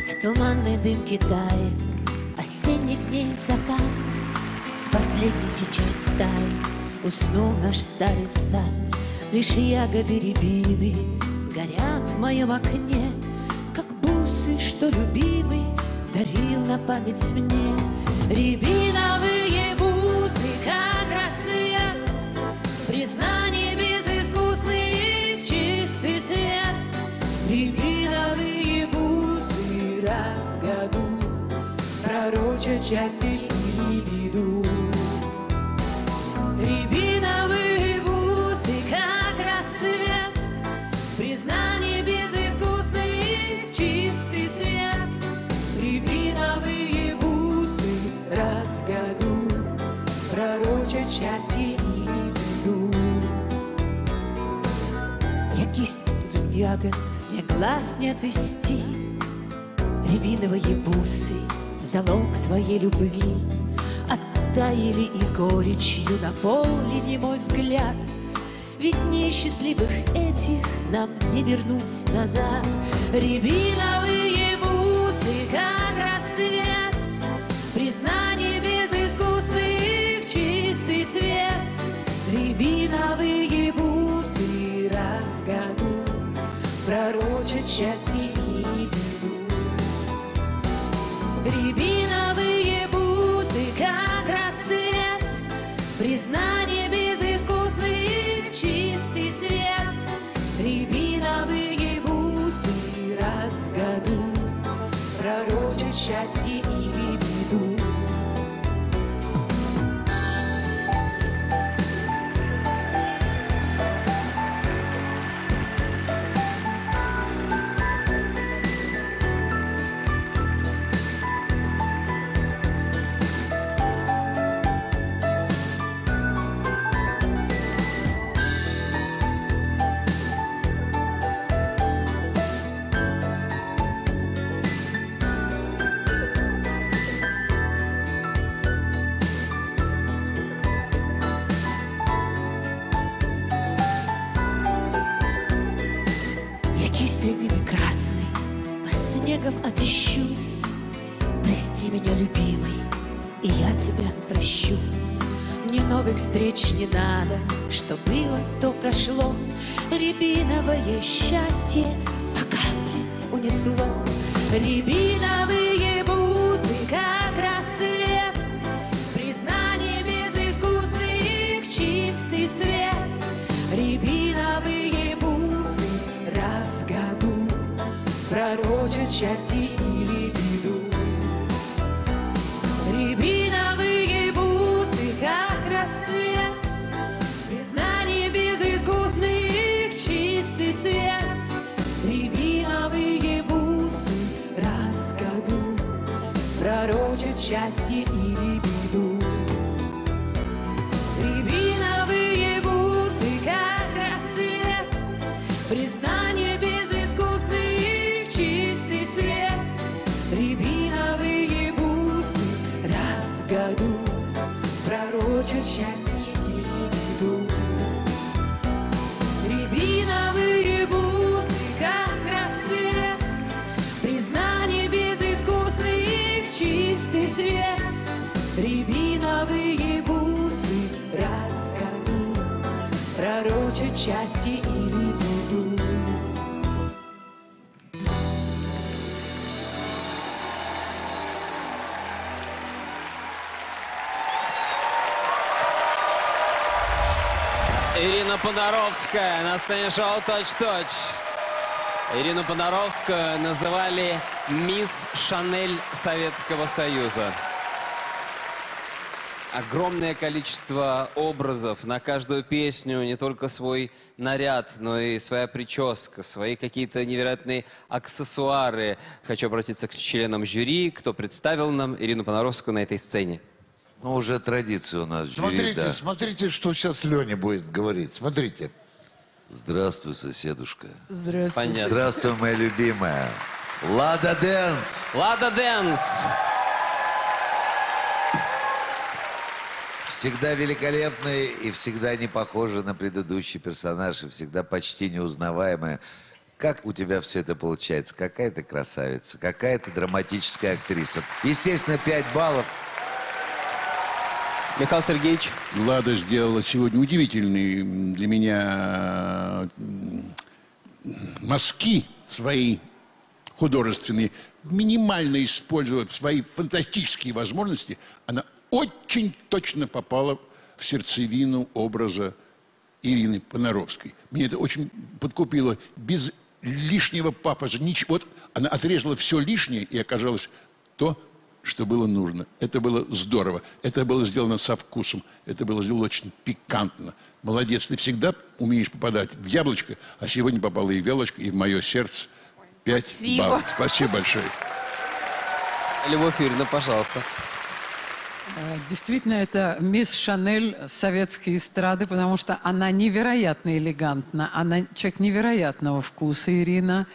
В туманной дымке тает осенних дней закат. Последний течей стаи уснул наш старый сад. Лишь ягоды рябины горят в моем окне, как бусы, что любимый дарил на память мне. Рябиновые бусы, как рассвет, признание без искусных, чистый свет. Рябиновые бусы раз в году пророчат счастье и беду. Рябиновые бусы, как рассвет, признание без искусных, чистый свет. Рябиновые бусы раз в году пророчат счастье и беду. Я кисть тут ягод, я глаз не отвести. Рябиновые бусы — залог твоей любви. Оттаяли и горечью наполнили мой взгляд, ведь несчастливых этих нам не вернуть назад. Рябиновые бусы, как рассвет, признание без искусных, чистый свет. Рябиновые бусы раз в году пророчат счастье и беду. Рябиновые бусы, как рассвет, признание без искусных, чистый свет. Рябиновые бусы раз в году пророчат счастье и беду. Отыщу, прости меня, любимый, и я тебя прощу. Мне новых встреч не надо, что было, то прошло. Рябиновое счастье по капле унесло. Рябиновые бусы, как рассвет, признание без искусных, чистый свет. Рябиновые бусы раз в году пророчат счастье или беду. Рябиновые бусы, как рассвет, признание без искусных, чистый свет. Рябиновые бусы ворочит счастье или беду. Рябиновые бусы, как рассвет, признание безыскусный и чистый свет. Рябиновые бусы раз в году пророчат счастье или беду. Рябиновые бусы, как рассвет, признание безыскусный их чистый свет. Рябиновые бусы раз в году пророчат счастье или беду. Ирина Понаровская на сцене шоу «Точь-в-точь». Ирину Понаровскую называли «Мисс Шанель Советского Союза». Огромное количество образов на каждую песню, не только свой наряд, но и своя прическа, свои какие-то невероятные аксессуары. Хочу обратиться к членам жюри, кто представил нам Ирину Понаровскую на этой сцене. Ну, уже традиция у нас. Смотрите, жюри, да. Смотрите, что сейчас Леня будет говорить. Смотрите. Здравствуй, соседушка. Здравствуй. Понятно. Здравствуй, моя любимая. Лада Дэнс. Лада Дэнс. Всегда великолепный и всегда не похожа на предыдущий персонаж, и всегда почти неузнаваемая. Как у тебя все это получается? Какая ты красавица, какая ты драматическая актриса. Естественно, пять баллов. Михаил Сергеевич. Лада сделала сегодня удивительные для меня мазки свои художественные. Минимально использовав свои фантастические возможности, она очень точно попала в сердцевину образа Ирины Понаровской. Меня это очень подкупило. Без лишнего пафоса. Ничего. Вот она отрезала все лишнее и оказалось то, что было нужно. Это было здорово. Это было сделано со вкусом. Это было сделано очень пикантно. Молодец. Ты всегда умеешь попадать в яблочко, а сегодня попала и в яблочко, и в мое сердце. пять баллов. Спасибо большое. Любовь Юрьевна, пожалуйста. Действительно, это мисс Шанель советской эстрады, потому что она невероятно элегантна. Она человек невероятного вкуса, Ирина.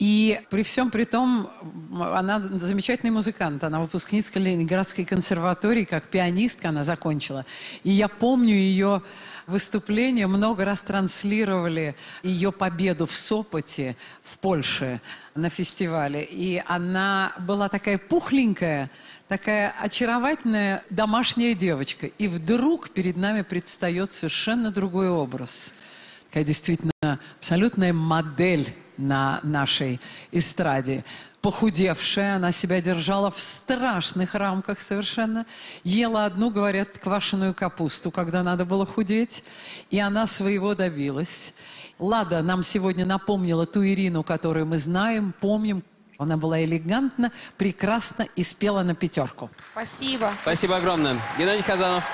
И при всем при том, она замечательный музыкант. Она выпускница Ленинградской консерватории, как пианистка она закончила. И я помню ее выступление, много раз транслировали ее победу в Сопоте, в Польше, на фестивале. И она была такая пухленькая, такая очаровательная домашняя девочка. И вдруг перед нами предстает совершенно другой образ. Такая действительно абсолютная модель на нашей эстраде. Похудевшая, она себя держала в страшных рамках совершенно. Ела одну, говорят, квашеную капусту, когда надо было худеть. И она своего добилась. Лада нам сегодня напомнила ту Ирину, которую мы знаем, помним. Она была элегантна, прекрасна и спела на пятерку. Спасибо. Спасибо огромное. Геннадий Хазанов.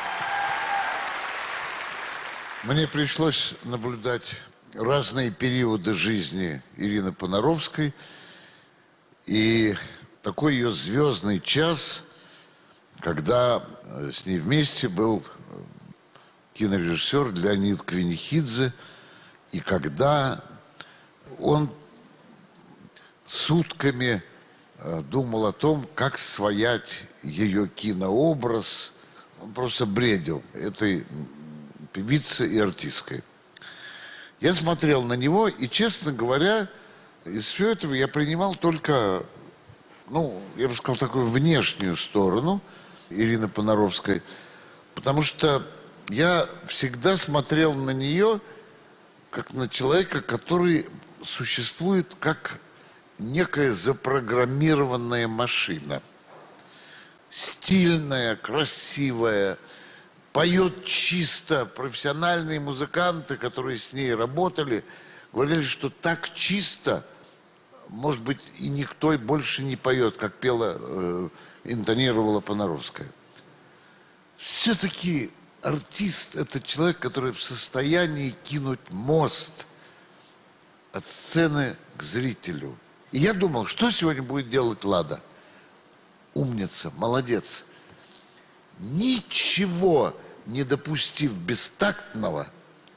Мне пришлось наблюдать разные периоды жизни Ирины Понаровской. И такой ее звездный час, когда с ней вместе был кинорежиссер Леонид Квинихидзе. И когда он сутками думал о том, как своять ее кинообраз, он просто бредил этой певицей и артисткой. Я смотрел на него, и, честно говоря, из всего этого я принимал только, ну, я бы сказал, такую внешнюю сторону Ирины Понаровской, потому что я всегда смотрел на нее как на человека, который существует как некая запрограммированная машина. Стильная, красивая. Поет чисто. Профессиональные музыканты, которые с ней работали, говорили, что так чисто, может быть, и никто больше не поет, как пела, э, интонировала Понаровская. Все-таки артист – это человек, который в состоянии кинуть мост от сцены к зрителю. И я думал, что сегодня будет делать Лада? умница, молодец. Ничего не допустив бестактного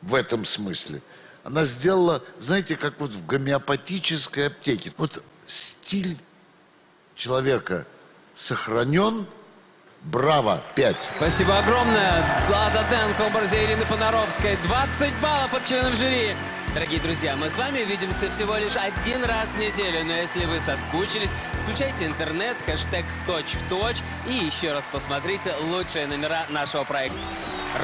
в этом смысле, она сделала, знаете, как вот в гомеопатической аптеке. Вот стиль человека сохранен. Браво, пять. Спасибо огромное. Лада Дэнс в образе Ирины Понаровской. двадцать баллов от членов жюри. Дорогие друзья, мы с вами видимся всего лишь один раз в неделю. Но если вы соскучились, включайте интернет, хэштег «Точь-в-точь» и еще раз посмотрите лучшие номера нашего проекта.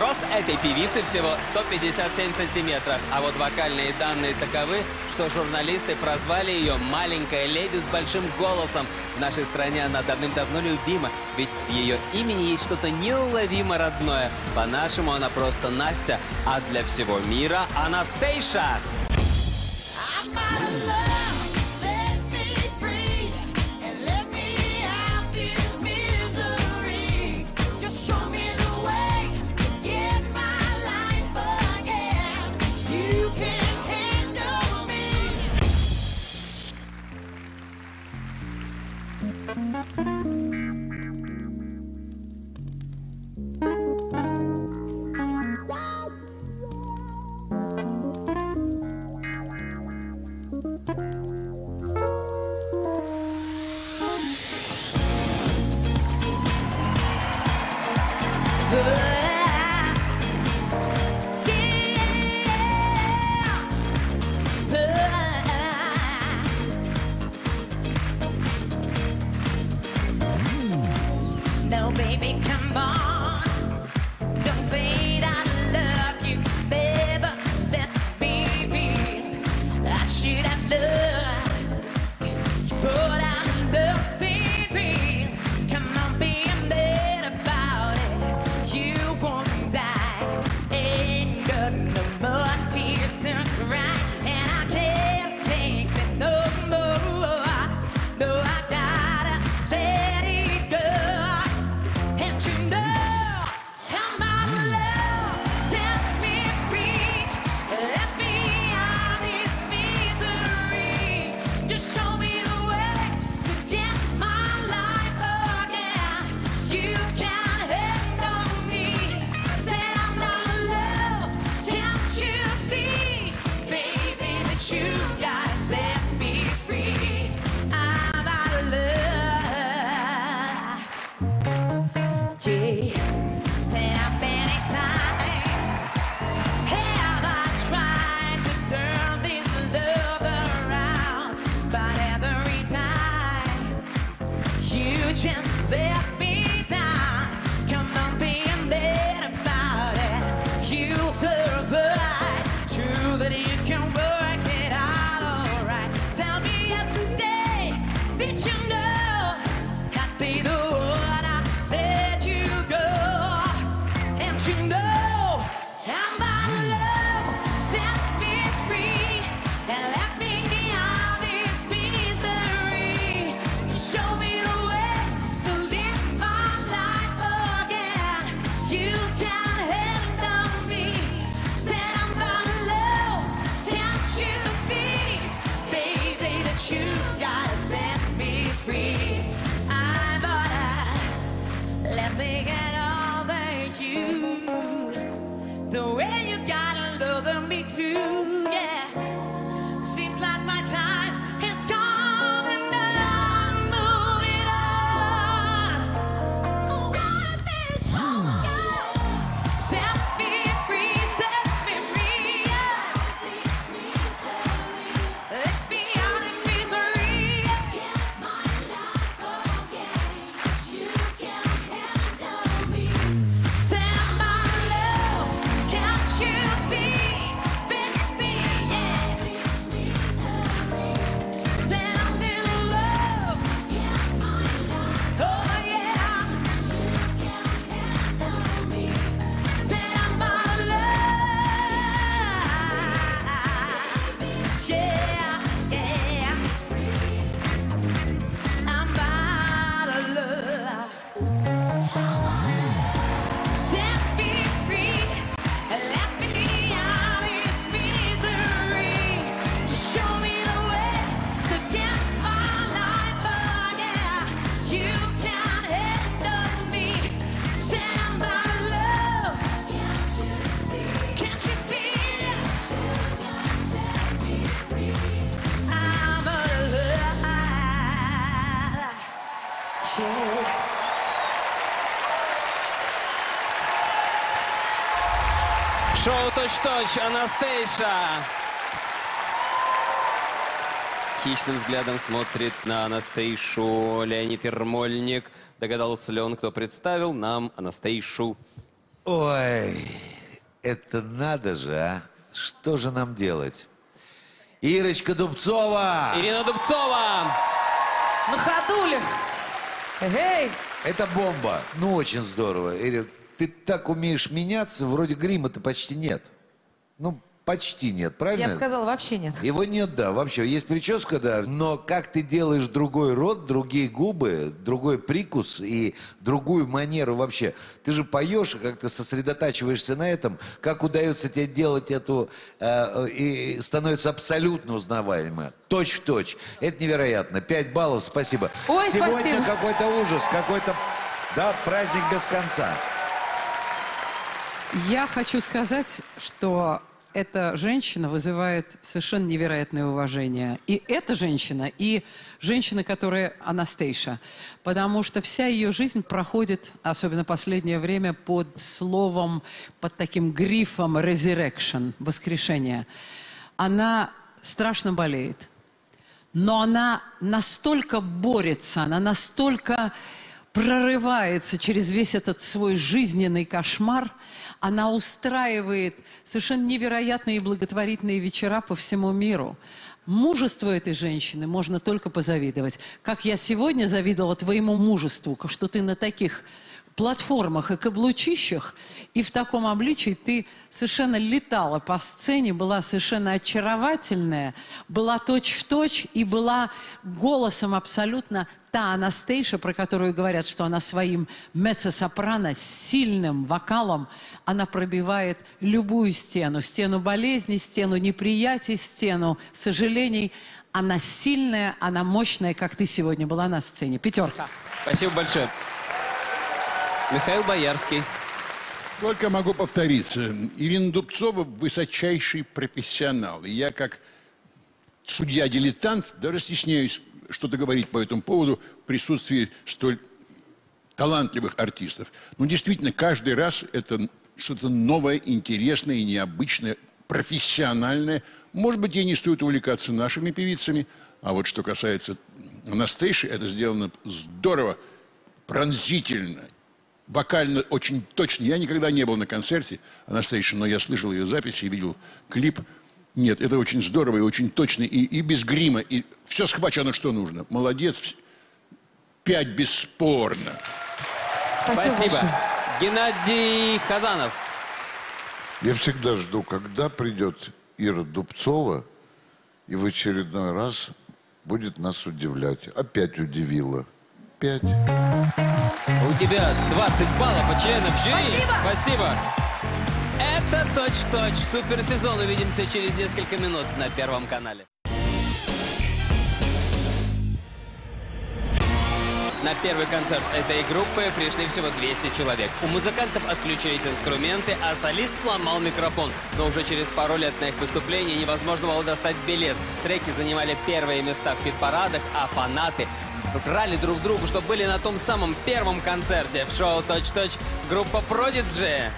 Рост этой певицы всего сто пятьдесят семь сантиметров, а вот вокальные данные таковы, что журналисты прозвали ее «маленькая леди с большим голосом». В нашей стране она давным-давно любима, ведь в ее имени есть что-то неуловимо родное. По-нашему она просто Настя, а для всего мира Анастейша. Шоу «Точь-в-точь», Анастейша. Хищным взглядом смотрит на Анастейшу Леонид Ярмольник. Догадался ли он, кто представил нам Анастейшу? Ой, это надо же, а? Что же нам делать? Ирочка Дубцова! Ирина Дубцова! На ходулях! Эй! Это бомба. Ну, очень здорово. Ирина, ты так умеешь меняться, вроде грима-то почти нет. Ну, почти нет, правильно? Я бы сказала, вообще нет. Его нет, да, вообще. Есть прическа, да, но как ты делаешь другой рот, другие губы, другой прикус и другую манеру вообще. Ты же поешь и как-то сосредотачиваешься на этом. Как удается тебе делать эту... Э, и становится абсолютно узнаваемо. Точь-в-точь. Это невероятно. Пять баллов, спасибо. Ой, сегодня спасибо. Какой-то ужас, какой-то, да, праздник без конца. Я хочу сказать, что эта женщина вызывает совершенно невероятное уважение. И эта женщина, и женщина, которая Анастейша. Потому что вся ее жизнь проходит, особенно последнее время, под словом, под таким грифом resurrection, воскрешение. Она страшно болеет. Но она настолько борется, она настолько прорывается через весь этот свой жизненный кошмар. Она устраивает совершенно невероятные благотворительные вечера по всему миру. Мужеству этой женщины можно только позавидовать. Как я сегодня завидовала твоему мужеству, что ты на таких платформах и каблучищах, и в таком обличии ты совершенно летала по сцене, была совершенно очаровательная, была точь-в-точь и была голосом абсолютно та Анастейша, про которую говорят, что она своим меццо-сопрано, сильным вокалом, она пробивает любую стену, стену болезни, стену неприятий, стену сожалений. Она сильная, она мощная, как ты сегодня была на сцене. Пятерка. Спасибо большое. Михаил Боярский. Только могу повториться. Ирина Дубцова – высочайший профессионал. И я, как судья-дилетант, даже стесняюсь что-то говорить по этому поводу в присутствии столь талантливых артистов. Но действительно, каждый раз это что-то новое, интересное и необычное, профессиональное. Может быть, ей не стоит увлекаться нашими певицами. А вот что касается Анастейши, это сделано здорово, пронзительно. Вокально очень точно. Я никогда не был на концерте Анастейши, но я слышал ее записи и видел клип. Нет, это очень здорово и очень точно, и, и без грима, и все схвачено, что нужно. Молодец. Пять бесспорно. Спасибо. Спасибо. Геннадий Хазанов. Я всегда жду, когда придет Ира Дубцова и в очередной раз будет нас удивлять. Опять удивила. пять. У тебя двадцать баллов от членов жюри. Спасибо. Спасибо. Это «Точь-в-точь». Суперсезон. Увидимся через несколько минут на Первом канале. На первый концерт этой группы пришли всего двести человек. У музыкантов отключились инструменты, а солист сломал микрофон. Но уже через пару лет на их выступление невозможно было достать билет. Треки занимали первые места в хит-парадах, а фанаты брали друг другу, что были на том самом первом концерте. В шоу «Точь-в-точь» группа «Продиджи».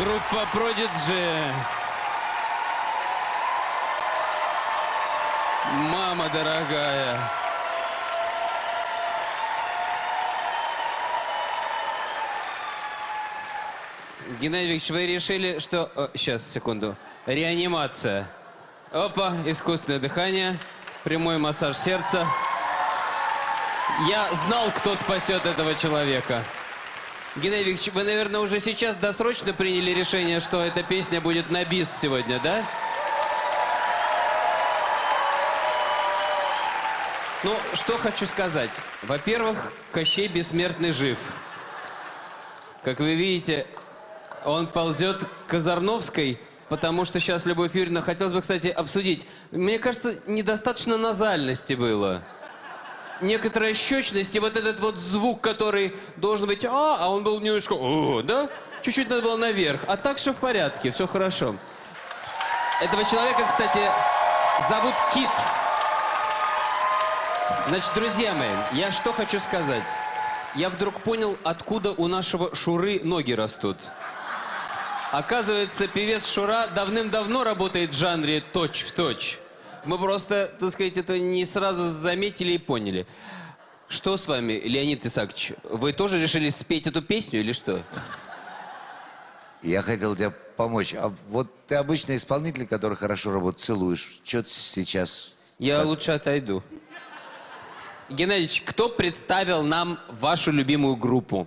Группа Продиджи. Мама дорогая. Геннадий Викторович, вы решили, что... О, сейчас, секунду. Реанимация. Опа, искусственное дыхание. Прямой массаж сердца. Я знал, кто спасет этого человека. Геннадий Викторович, вы, наверное, уже сейчас досрочно приняли решение, что эта песня будет на бис сегодня, да? Ну, что хочу сказать. Во-первых, Кощей Бессмертный жив. Как вы видите, он ползет к Казарновской, потому что сейчас Любовь Юрьевна, хотелось бы, кстати, обсудить. Мне кажется, недостаточно назальности было. Некоторая щечность, и вот этот вот звук, который должен быть «а», а он был немножко «о», да? Чуть-чуть надо было наверх. А так все в порядке, все хорошо. Этого человека, кстати, зовут Кит. Значит, друзья мои, я что хочу сказать. я вдруг понял, откуда у нашего Шуры ноги растут. Оказывается, певец Шура давным-давно работает в жанре точь-в-точь. Мы просто, так сказать, это не сразу заметили и поняли. Что с вами, Леонид Исаакович? Вы тоже решили спеть эту песню или что? Я хотел тебе помочь. А вот ты обычный исполнитель, который хорошо работает, целуешь. Что ты сейчас... Я От... лучше отойду. Геннадьевич, кто представил нам вашу любимую группу?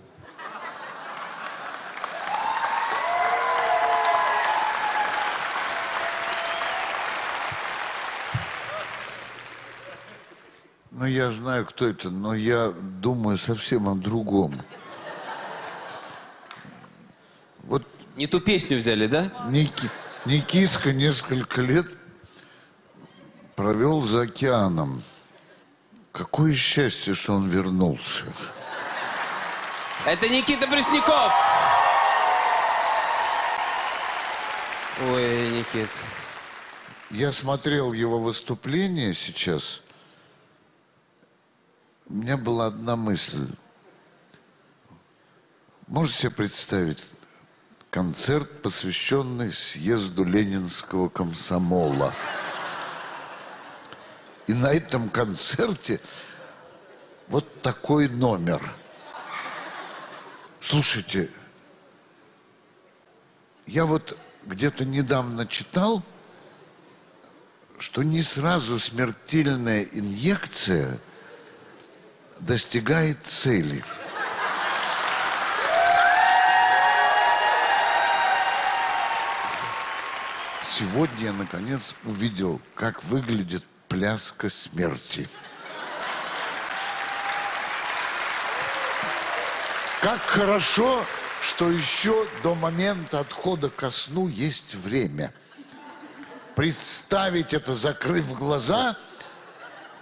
Ну, я знаю, кто это, но я думаю совсем о другом. Вот не ту песню взяли, да? Ники... Никитка несколько лет провел за океаном. Какое счастье, что он вернулся. Это Никита Пресняков. Ой, Никит. Я смотрел его выступление сейчас. У меня была одна мысль. Можете себе представить концерт, посвященный съезду Ленинского комсомола? И на этом концерте вот такой номер. Слушайте, я вот где-то недавно читал, что не сразу смертельная инъекция достигает цели. Сегодня я, наконец, увидел, как выглядит пляска смерти. Как хорошо, что еще до момента отхода ко сну есть время. Представить это, закрыв глаза,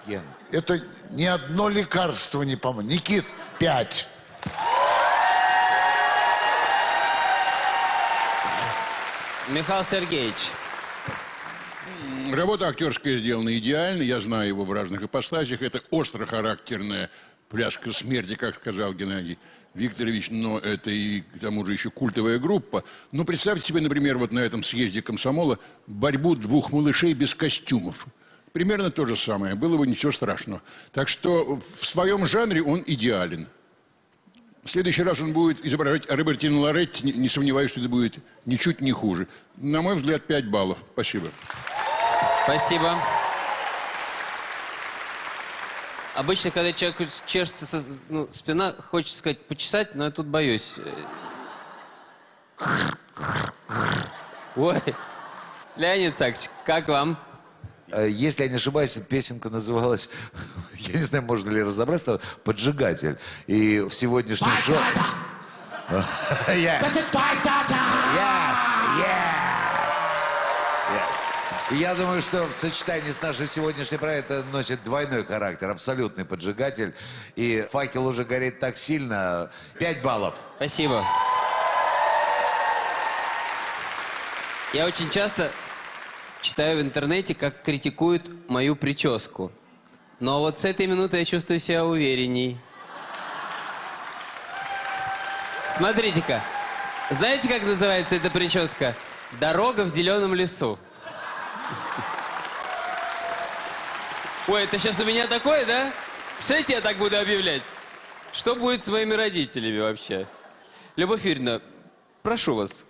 Ген. Это ни одно лекарство не поможет. Никит, пять. Михаил Сергеевич. Работа актерская сделана идеально, я знаю его в разных ипостасях. Это острохарактерная пляска смерти, как сказал Геннадий Викторович, но это и, к тому же, еще культовая группа. Но представьте себе, например, вот на этом съезде комсомола борьбу двух малышей без костюмов. Примерно то же самое, было бы ничего страшного. Так что в своем жанре он идеален. В следующий раз он будет изображать Робертино Лоретти, не сомневаюсь, что это будет ничуть не хуже. На мой взгляд, пять баллов. Спасибо. Спасибо. Обычно, когда человеку чешется со, ну, спина, хочется сказать почесать, но я тут боюсь. Ой. Леонид Исаакович, как вам? Если я не ошибаюсь, песенка называлась, я не знаю, можно ли разобрать, но «Поджигатель». И в сегодняшнем шоу... Yes. Yes. Yes. Yes. Я думаю, что в сочетании с нашей сегодняшней проектом это носит двойной характер. Абсолютный поджигатель. И факел уже горит так сильно. Пять баллов. Спасибо. Я очень часто... читаю в интернете, как критикуют мою прическу. Но вот с этой минуты я чувствую себя уверенней. Смотрите-ка. Знаете, как называется эта прическа? «Дорога в зеленом лесу». Ой, это сейчас у меня такое, да? Представляете, я так буду объявлять? Что будет с моими родителями вообще? Любовь Юрьевна, прошу вас,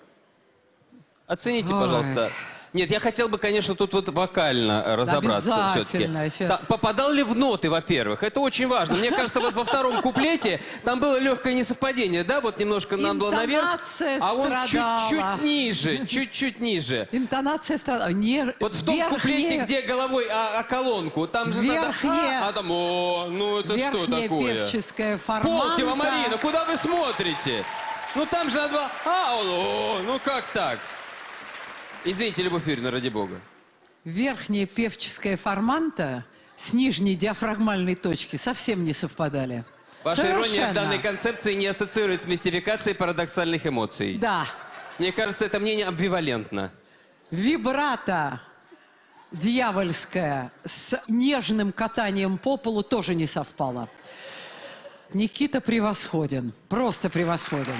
оцените, пожалуйста... Ой. Нет, я хотел бы, конечно, тут вот вокально разобраться все-таки. Да, попадал ли в ноты, во-первых? Это очень важно. Мне кажется, вот во втором куплете там было легкое несовпадение, да? Вот немножко нам было наверх, а он чуть-чуть ниже, чуть-чуть ниже. Интонация страдала. Не... Вот в том верхнее... куплете, где головой, а, а колонку, там же верхнее... надо... А, а там, о, ну это верхнее что такое? Певческая форманта. Полтева Марина, куда вы смотрите? Ну там же надо... А, о, ну как так? Извините, Любовь Юрьевна, ради бога. Верхняя певческая форманта с нижней диафрагмальной точки совсем не совпадали. Ваша Совершенно. Ирония в данной концепции не ассоциирует с мистификацией парадоксальных эмоций. Да. Мне кажется, это мнение амбивалентно. Вибрато дьявольская с нежным катанием по полу тоже не совпало. Никита превосходен, просто превосходен.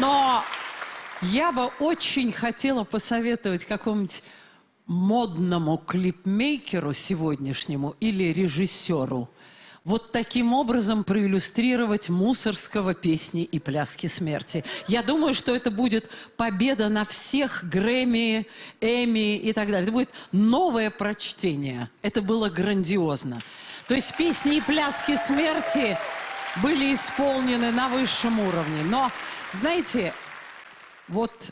Но я бы очень хотела посоветовать какому-нибудь модному клипмейкеру сегодняшнему или режиссеру вот таким образом проиллюстрировать Мусоргского песни и пляски смерти. Я думаю, что это будет победа на всех Грэмми, Эмми и так далее. Это будет новое прочтение. Это было грандиозно. То есть песни и пляски смерти были исполнены на высшем уровне. Но, знаете, вот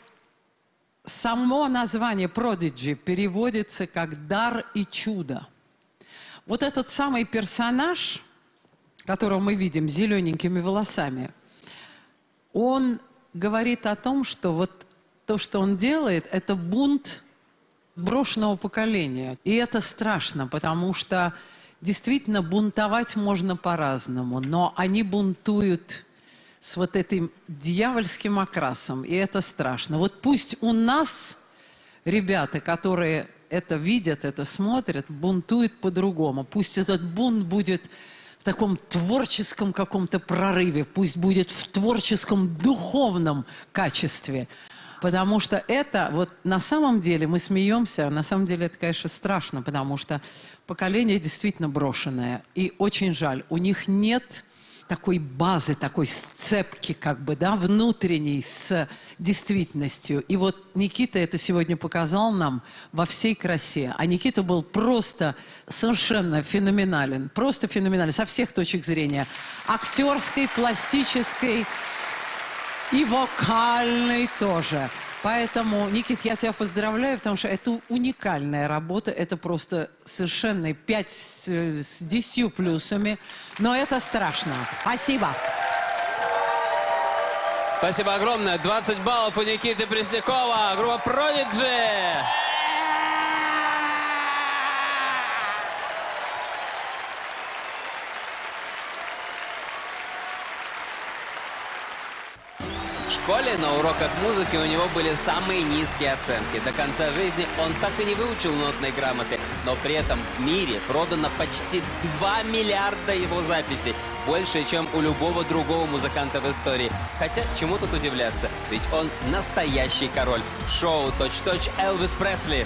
само название «Продиджи» переводится как «дар и чудо». Вот этот самый персонаж, которого мы видим с зелененькими волосами, он говорит о том, что вот то, что он делает, это бунт брошенного поколения. И это страшно, потому что действительно бунтовать можно по-разному, но они бунтуют с вот этим дьявольским окрасом, и это страшно. Вот пусть у нас ребята, которые это видят, это смотрят, бунтуют по-другому. Пусть этот бунт будет в таком творческом каком-то прорыве, пусть будет в творческом духовном качестве. Потому что это, вот на самом деле, мы смеемся, а на самом деле это, конечно, страшно, потому что поколение действительно брошенное. И очень жаль, у них нет такой базы, такой сцепки, как бы, да, внутренней с действительностью. И вот Никита это сегодня показал нам во всей красе. А Никита был просто совершенно феноменален. Просто феноменален со всех точек зрения. Актерской, пластической и вокальной тоже. Поэтому, Никит, я тебя поздравляю, потому что это уникальная работа, это просто совершенно пять с десятью плюсами, но это страшно. Спасибо. Спасибо огромное. двадцать баллов у Никиты Преснякова, группа «Продиджи». В школе на уроках музыки у него были самые низкие оценки. До конца жизни он так и не выучил нотной грамоты. Но при этом в мире продано почти два миллиарда его записей. Больше, чем у любого другого музыканта в истории. Хотя, чему тут удивляться? Ведь он настоящий король. Шоу «Точь-в-точь» Элвис Пресли.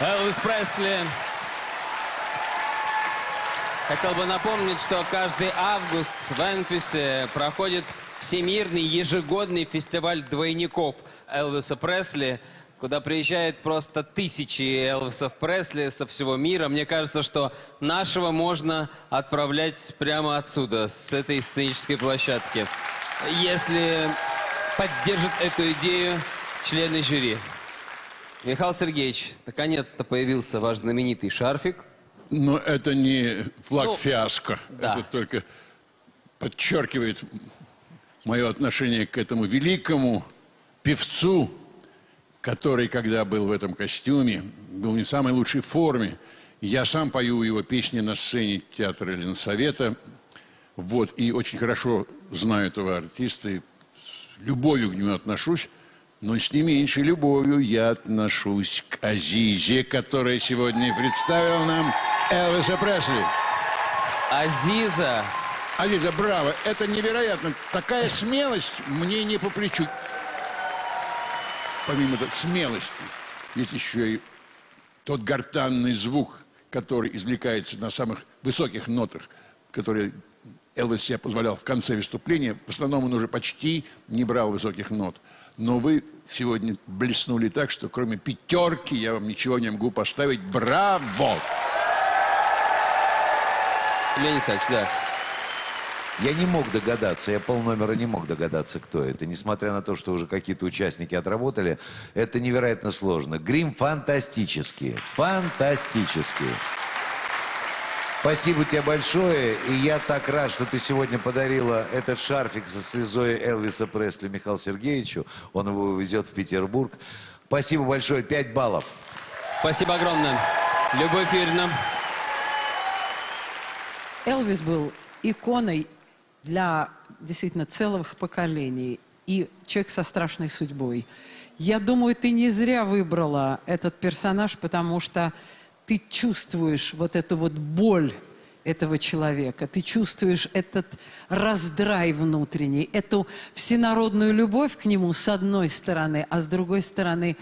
Элвис Пресли. Хотел бы напомнить, что каждый август в Мемфисе проходит всемирный ежегодный фестиваль двойников Элвиса Пресли, куда приезжают просто тысячи Элвисов Пресли со всего мира. Мне кажется, что нашего можно отправлять прямо отсюда, с этой сценической площадки, если поддержат эту идею члены жюри. Михаил Сергеевич, наконец-то появился ваш знаменитый шарфик. Но это не флаг, ну, фиаско. Да. Это только подчеркивает мое отношение к этому великому певцу, который, когда был в этом костюме, был не в самой лучшей форме. Я сам пою его песни на сцене театра Ленсовета. Вот, и очень хорошо знаю этого артиста, и с любовью к нему отношусь. Но с не меньшей любовью я отношусь к Азизе, которая сегодня представила нам Элвиса Пресли. Азиза. Азиза, браво. Это невероятно. Такая смелость мне не по плечу. Помимо этой смелости, есть еще и тот гортанный звук, который извлекается на самых высоких нотах, которые Элвис себе позволял в конце выступления. В основном он уже почти не брал высоких нот. Но вы сегодня блеснули так, что кроме пятерки я вам ничего не могу поставить. Браво! Леонид Александрович, да. Я не мог догадаться, я полномера не мог догадаться, кто это. Несмотря на то, что уже какие-то участники отработали, это невероятно сложно. Грим фантастический, фантастический. Спасибо тебе большое, и я так рад, что ты сегодня подарила этот шарфик со слезой Элвиса Пресли Михаилу Сергеевичу. Он его везет в Петербург. Спасибо большое, пять баллов. Спасибо огромное. Любовь Юрьевна. Элвис был иконой для действительно целых поколений и человек со страшной судьбой. Я думаю, ты не зря выбрала этот персонаж, потому что ты чувствуешь вот эту вот боль этого человека, ты чувствуешь этот раздрай внутренний, эту всенародную любовь к нему с одной стороны, а с другой стороны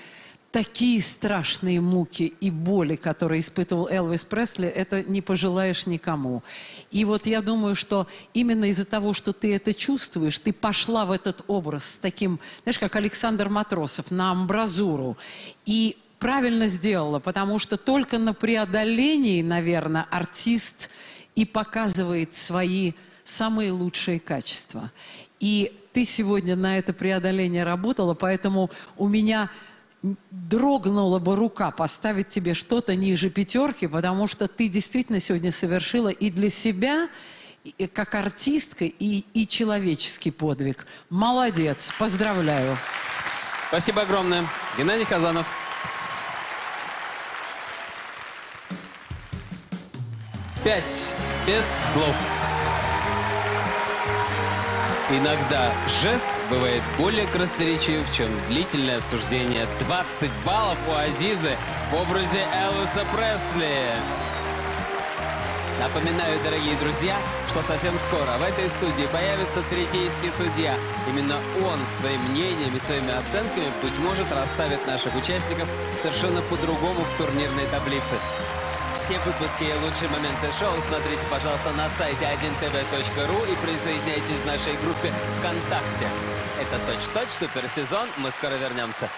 такие страшные муки и боли, которые испытывал Элвис Пресли, это не пожелаешь никому. И вот я думаю, что именно из-за того, что ты это чувствуешь, ты пошла в этот образ с таким, знаешь, как Александр Матросов, на амбразуру. И правильно сделала, потому что только на преодолении, наверное, артист и показывает свои самые лучшие качества. И ты сегодня на это преодоление работала, поэтому у меня дрогнула бы рука поставить тебе что-то ниже пятерки, потому что ты действительно сегодня совершила и для себя, и как артистка, и, и человеческий подвиг. Молодец, поздравляю. Спасибо огромное. Геннадий Хазанов. Пять без слов. Иногда жест бывает более красноречив, чем длительное обсуждение. двадцать баллов у Азизы в образе Элвиса Пресли. Напоминаю, дорогие друзья, что совсем скоро в этой студии появится третейский судья. Именно он своим мнением и своими оценками, быть может, расставит наших участников совершенно по-другому в турнирной таблице. Все выпуски и лучшие моменты шоу смотрите, пожалуйста, на сайте один тэ вэ точка ру и присоединяйтесь к нашей группе ВКонтакте. Это «Точь-в-точь», суперсезон. Мы скоро вернемся.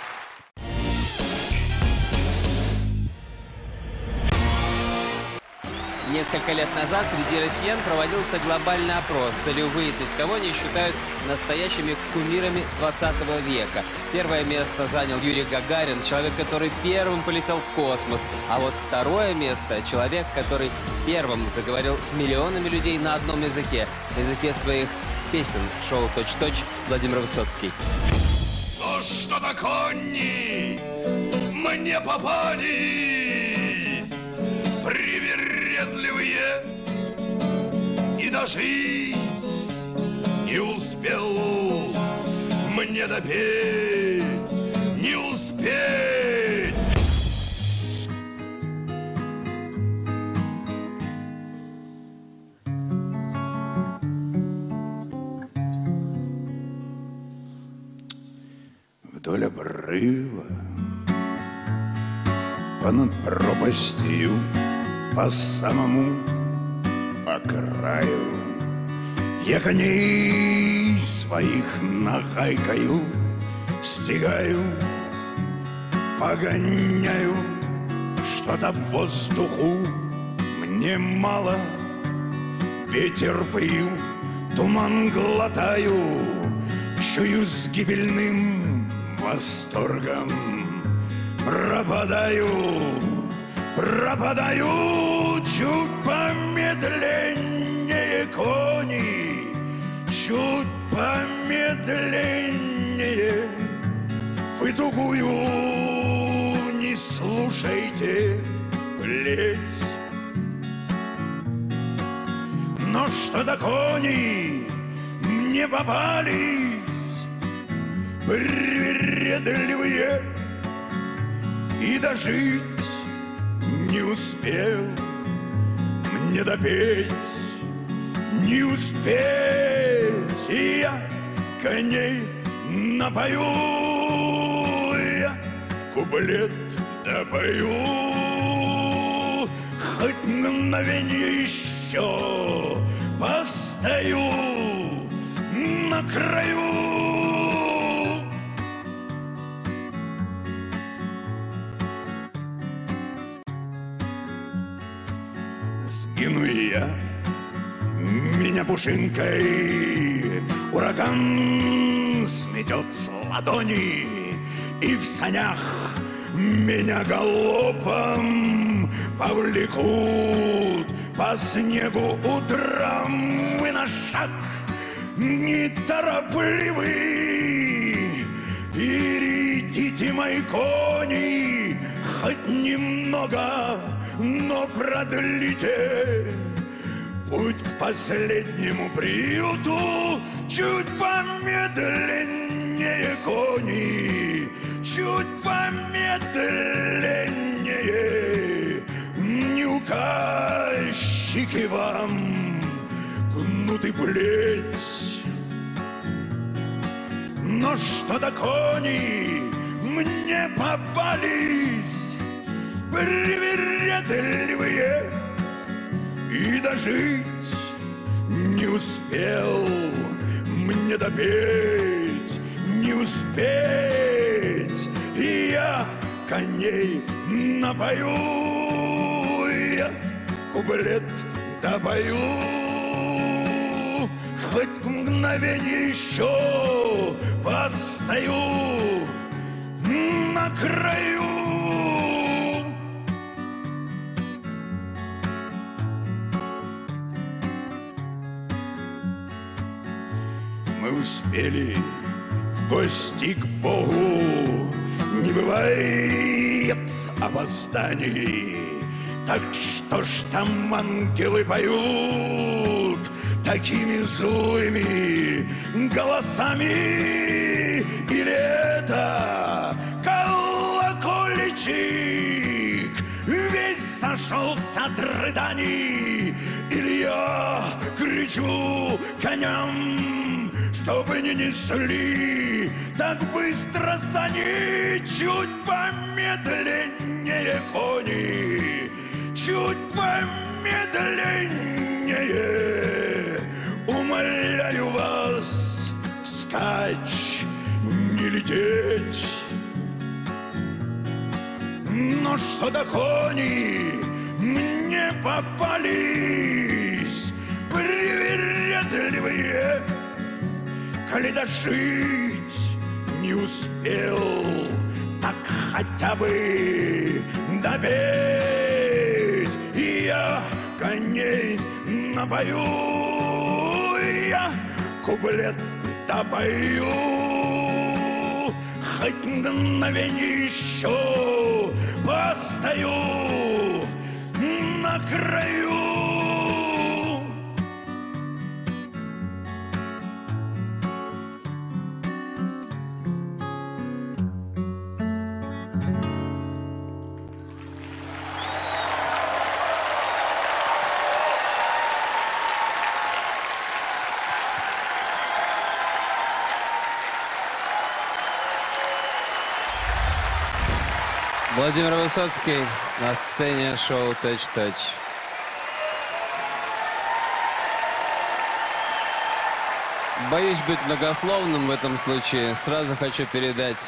Несколько лет назад среди россиян проводился глобальный опрос с целью выяснить, кого они считают настоящими кумирами двадцатого века. Первое место занял Юрий Гагарин, человек, который первым полетел в космос. А вот второе место – человек, который первым заговорил с миллионами людей на одном языке. На языке своих песен. Шоу «Точь-в-точь», Владимир Высоцкий. То, что на коне мне попались, приверни и дожить не успел мне допеть, не успеть. Вдоль обрыва По над пропастью, по самому, по краю я коней своих нахайкаю, стигаю, погоняю. Что-то в воздуху мне мало, ветер пью, туман глотаю, чую с гибельным восторгом. Пропадаю, пропадаю, чуть помедленнее кони, чуть помедленнее. Вы тугую не слушайте плеть. Но что-то кони мне попались привередливые, и дожить не успел, мне допеть не успеть. И я коней напою, я куплет допою. Хоть на мгновенье еще постою на краю. Гину я, меня пушинкой ураган сметет с ладони, и в санях меня галопом повлекут по снегу утром. Вы на шаг неторопливый, перейдите мои кони хоть немного, но продлите путь к последнему приюту. Чуть помедленнее кони, чуть помедленнее. Не указчики вам гнут и плеть. Но что-то кони мне попались привередливые, и дожить не успел, мне допеть не успеть. И я коней напою, я куплет допою. Хоть мгновенье еще постою на краю. Успели в гости к Богу, не бывает опозданий. Так что ж там ангелы поют такими злыми голосами? Или это колокольчик весь сошелся от рыданий? Или я кричу коням, чтобы не несли так быстро сани? Чуть помедленнее кони, чуть помедленнее. Умоляю вас, вскачь, не лететь. Но что-то кони мне попались привередливые, коли дожить не успел, так хотя бы добить. И я коней напою, я куплет допою. Хоть мгновенье еще постою на краю. Владимир Высоцкий на сцене шоу «Точь-в-точь». Боюсь быть многословным в этом случае. Сразу хочу передать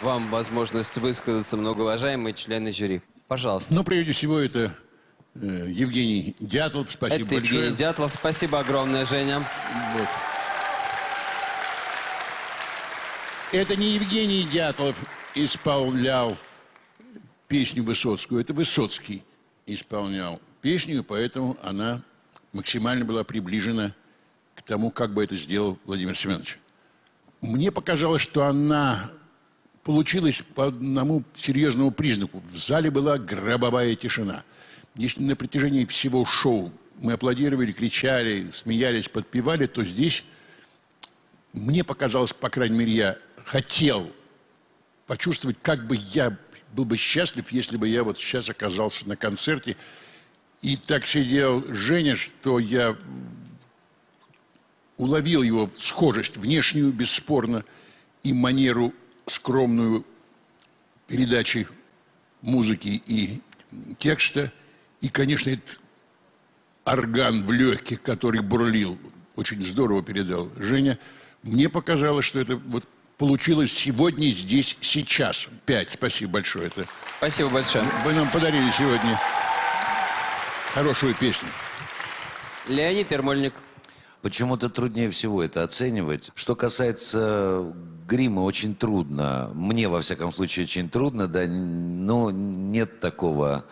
вам возможность высказаться, многоуважаемые члены жюри. Пожалуйста. Но прежде всего это э, Евгений Дятлов. Спасибо это большое. Евгений Дятлов. Спасибо огромное, Женя. Вот. Это не Евгений Дятлов исполнял песню Высоцкую, это Высоцкий исполнял песню, поэтому она максимально была приближена к тому, как бы это сделал Владимир Семенович. Мне показалось, что она получилась по одному серьезному признаку. В зале была гробовая тишина. Если на протяжении всего шоу мы аплодировали, кричали, смеялись, подпевали, то здесь, мне показалось, по крайней мере, я хотел почувствовать, как бы я был бы счастлив, если бы я вот сейчас оказался на концерте. И так сидел Женя, что я уловил его схожесть внешнюю, бесспорно, и манеру скромную передачи музыки и текста. И, конечно, этот орган в легких, который бурлил, очень здорово передал Женя. Мне показалось, что это вот получилось сегодня, здесь, сейчас. Пять. Спасибо большое. Это... Спасибо большое. Вы нам подарили сегодня хорошую песню. Леонид Ярмольник. Почему-то труднее всего это оценивать. Что касается грима, очень трудно. Мне, во всяком случае, очень трудно. Да, но нет такого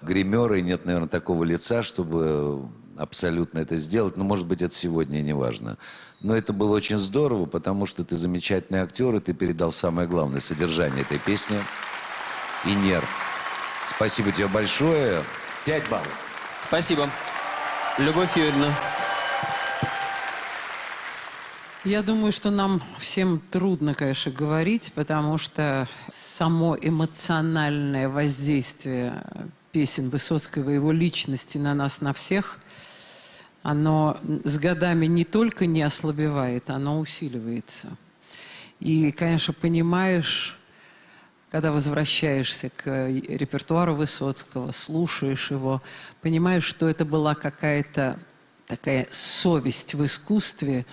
гримера и нет, наверное, такого лица, чтобы абсолютно это сделать. Ну, может быть, это сегодня не важно. Но это было очень здорово, потому что ты замечательный актер, и ты передал самое главное содержание этой песни и нерв. Спасибо тебе большое. Пять баллов. Спасибо. Любовь Юрьевна. Я думаю, что нам всем трудно, конечно, говорить, потому что само эмоциональное воздействие песен Высоцкого и его личности на нас, на всех, оно с годами не только не ослабевает, оно усиливается. И, конечно, понимаешь, когда возвращаешься к репертуару Высоцкого, слушаешь его, понимаешь, что это была какая-то такая совесть в искусстве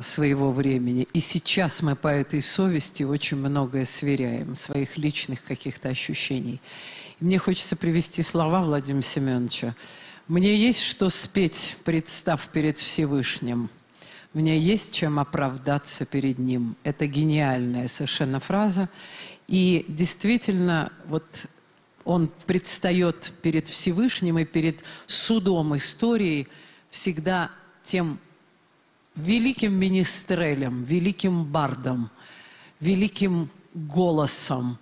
своего времени. И сейчас мы по этой совести очень многое сверяем, своих личных каких-то ощущений. И мне хочется привести слова Владимира Семеновича. «Мне есть что спеть, представ перед Всевышним. Мне есть чем оправдаться перед Ним». Это гениальная совершенно фраза. И действительно, вот он предстает перед Всевышним и перед судом истории всегда тем великим министрелем, великим бардом, великим голосом.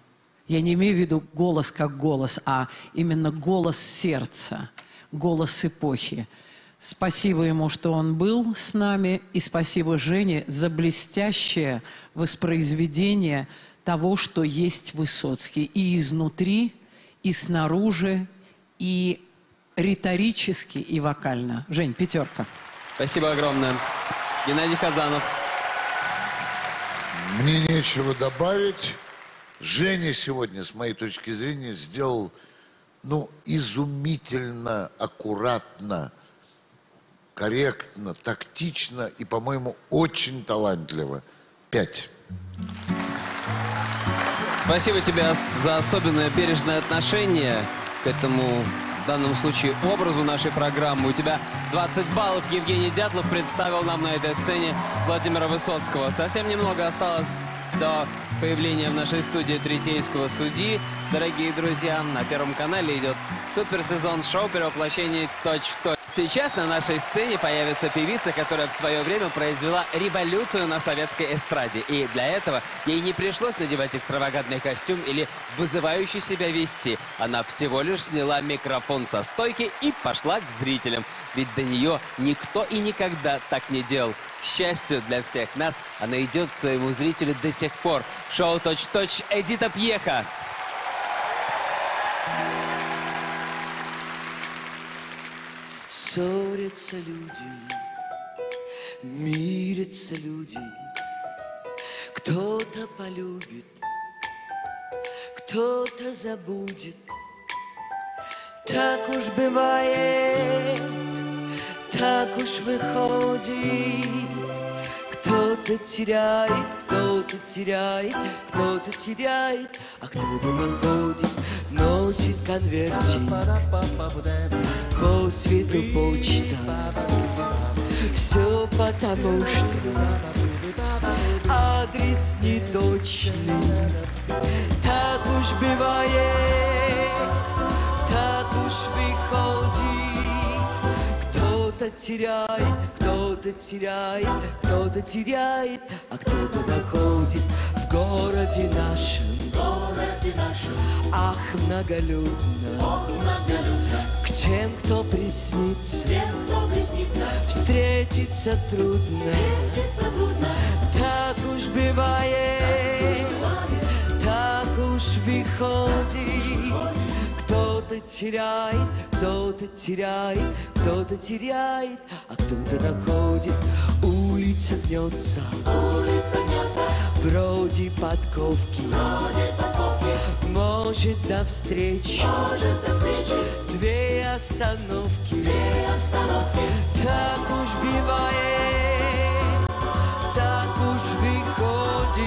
Я не имею в виду голос как голос, а именно голос сердца, голос эпохи. Спасибо ему, что он был с нами, и спасибо Жене за блестящее воспроизведение того, что есть Высоцкий и изнутри, и снаружи, и риторически, и вокально. Жень, пятерка. Спасибо огромное. Геннадий Хазанов. Мне нечего добавить. Женя сегодня, с моей точки зрения, сделал, ну, изумительно, аккуратно, корректно, тактично и, по-моему, очень талантливо. Пять. Спасибо тебе за особенное бережное отношение к этому, в данном случае, образу нашей программы. У тебя двадцать баллов. Евгений Дятлов представил нам на этой сцене Владимира Высоцкого. Совсем немного осталось до появления в нашей студии третейского судьи. Дорогие друзья, на Первом канале идет суперсезон шоу «Перевоплощение точь-в-точь». Сейчас на нашей сцене появится певица, которая в свое время произвела революцию на советской эстраде. И для этого ей не пришлось надевать экстравагантный костюм или вызывающий себя вести. Она всего лишь сняла микрофон со стойки и пошла к зрителям. Ведь до нее никто и никогда так не делал. К счастью для всех нас, она идет к своему зрителю до сих пор. Шоу «Точь-в-точь» Эдита Пьеха. Ссорятся люди, мирятся люди. Кто-то полюбит, кто-то забудет. Так уж бывает, так уж выходит. Кто-то теряет, кто-то теряет, кто-то теряет, а кто-то находит. Носит конвертик по свету почта. Все потому что адрес неточный. Так уж бывает, так уж выходит. Кто-то теряет, кто-то теряет, кто-то теряет, а кто-то находит. В городе нашем, в городе нашем, ах, многолюдно, ох, многолюдно. К тем, кто приснится, тем, кто приснится, встретиться трудно, встретиться трудно. Так уж бывает, так уж выходит. Кто-то теряет, кто-то теряет, кто-то теряет, а кто-то находит. Улица гнется, улица гнется, вроде подковки, вроде подковки. Может, до встречи, может, до встречи, две остановки, две остановки. Так уж бывает, так уж выходит.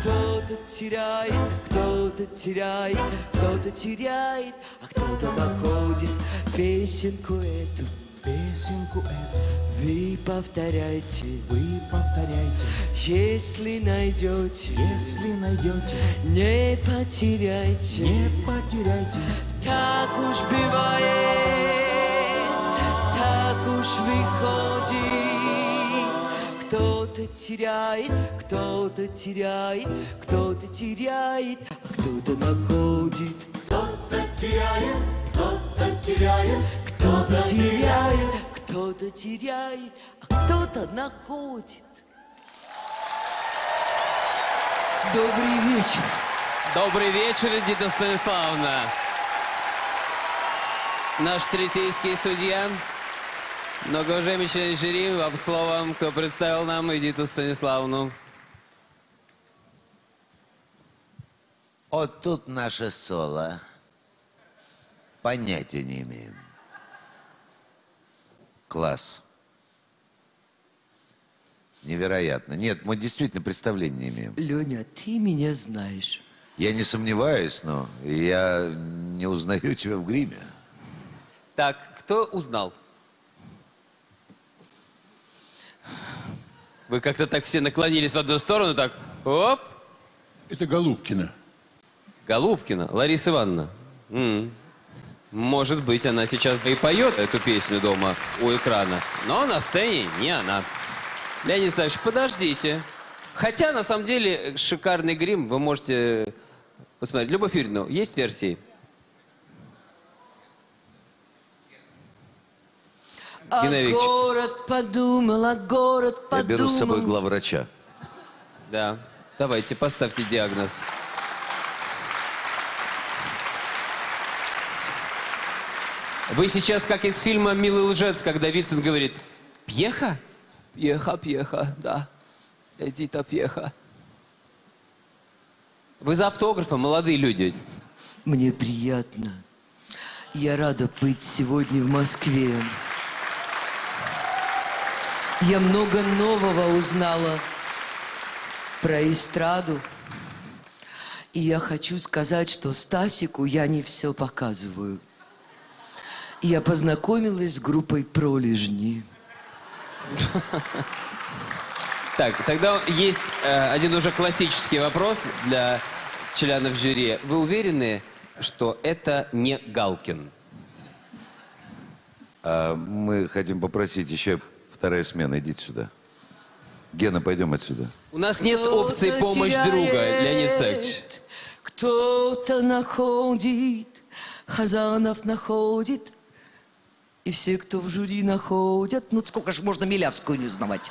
Кто-то теряет, кто-то теряет, кто-то теряет, а кто-то находит. Песенку эту, песенку эту вы повторяйте, вы повторяйте. Если найдете, если найдете, не потеряйте, не потеряйте. Так уж бывает, так уж выходит. Кто-то теряет, кто-то теряет, кто-то теряет, а кто-то находит. Кто-то теряет, кто-то теряет, кто-то теряет, кто-то теряет, а кто-то находит. Добрый вечер. Добрый вечер, Эдита Станиславовна. Наш третейский судья. Многоуважаемый член жюри, вам словом, кто представил нам Эдиту Станиславовну. Вот тут наше соло. Понятия не имеем. Класс. Невероятно. Нет, мы действительно представления не имеем. Леня, ты меня знаешь. Я не сомневаюсь, но я не узнаю тебя в гриме. Так, кто узнал? Вы как-то так все наклонились в одну сторону, так, оп. Это Голубкина. Голубкина, Лариса Ивановна. М-м. Может быть, она сейчас да и поет эту песню дома у экрана, но на сцене не она. Леонид Александрович, подождите. Хотя, на самом деле, шикарный грим, вы можете посмотреть. Любовь Юрьевна, есть версии? А город подумал, а город подумал. Я беру с собой главврача. Да. Давайте, поставьте диагноз. Вы сейчас как из фильма «Милый лжец», когда Вицин говорит: «Пьеха? Пьеха, Пьеха, да. Эдита Пьеха». Вы за автографом, молодые люди. Мне приятно. Я рада быть сегодня в Москве. Я много нового узнала про эстраду. И я хочу сказать, что Стасику я не все показываю. Я познакомилась с группой «Пролежни». Так, тогда есть один уже классический вопрос для членов жюри. Вы уверены, что это не Галкин? Мы хотим попросить еще... Вторая смена, идите сюда. Гена, пойдем отсюда. У нас нет опции помощь друга, Леонид Савич. Кто-то находит, Хазанов находит, и все, кто в жюри, находят. Ну сколько же можно Милявскую не узнавать?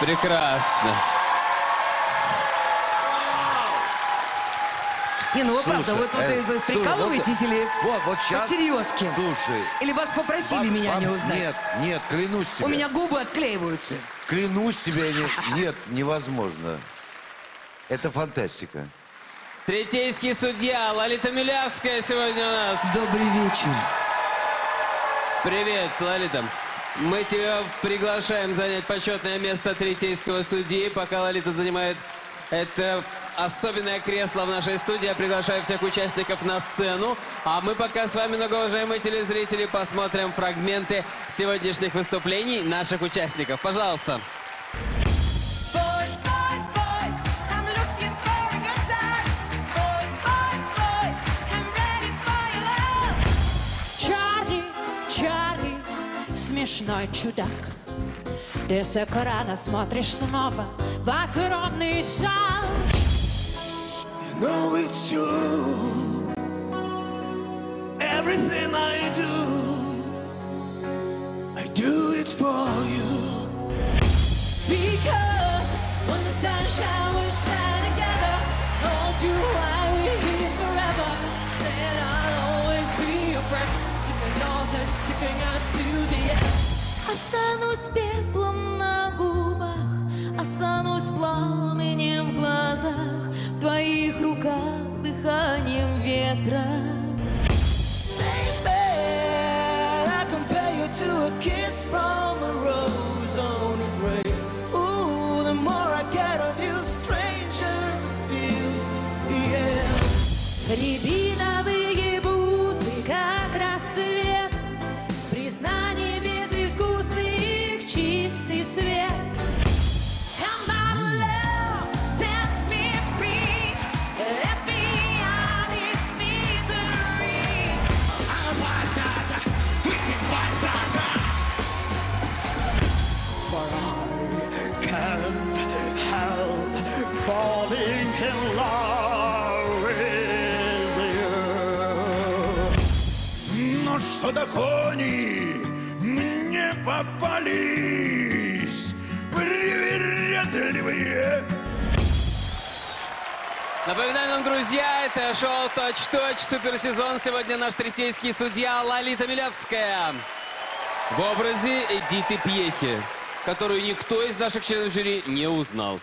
Прекрасно. Не, ну вы слушай, правда, вот, э, вот э, прикалываетесь вот, или вот, вот сейчас, по-серьезке? Слушай. Или вас попросили вам, меня вам не узнать? Нет, нет, клянусь тебе. У меня губы отклеиваются. Клянусь тебе, нет, нет, невозможно. Это фантастика. Третейский судья Лолита Милявская сегодня у нас. Добрый вечер. Привет, Лолита. Мы тебя приглашаем занять почетное место третейского судьи, пока Лолита занимает это особенное кресло в нашей студии. Я приглашаю всех участников на сцену. А мы пока с вами, многоуважаемые телезрители, посмотрим фрагменты сегодняшних выступлений наших участников. Пожалуйста. Смешной чудак, ты с экрана смотришь снова в огромный зал. You know it's true. Everything I do, I do it for you. Because when the sun shines, we shine together. Hold you while we're here forever. Said I'll always be your friend. Останусь пеплом на губах, останусь пламенем в глазах, в твоих руках дыханием ветра. I compare you to a kiss from a rose on a grave. Ooh, the more I get of you, stranger feel. Рябиновые бусы, как рассвет. Знаний безвкусный их чистый свет. Come on, love, set me free, let me out this misery. For I can't help falling in love with you. Но что-то кони попались привередливые. Напоминаю нам, друзья, это шоу «Точь-в-точь», суперсезон. Сегодня наш третейский судья Лолита Милявская в образе Эдиты Пьехи, которую никто из наших членов жюри не узнал.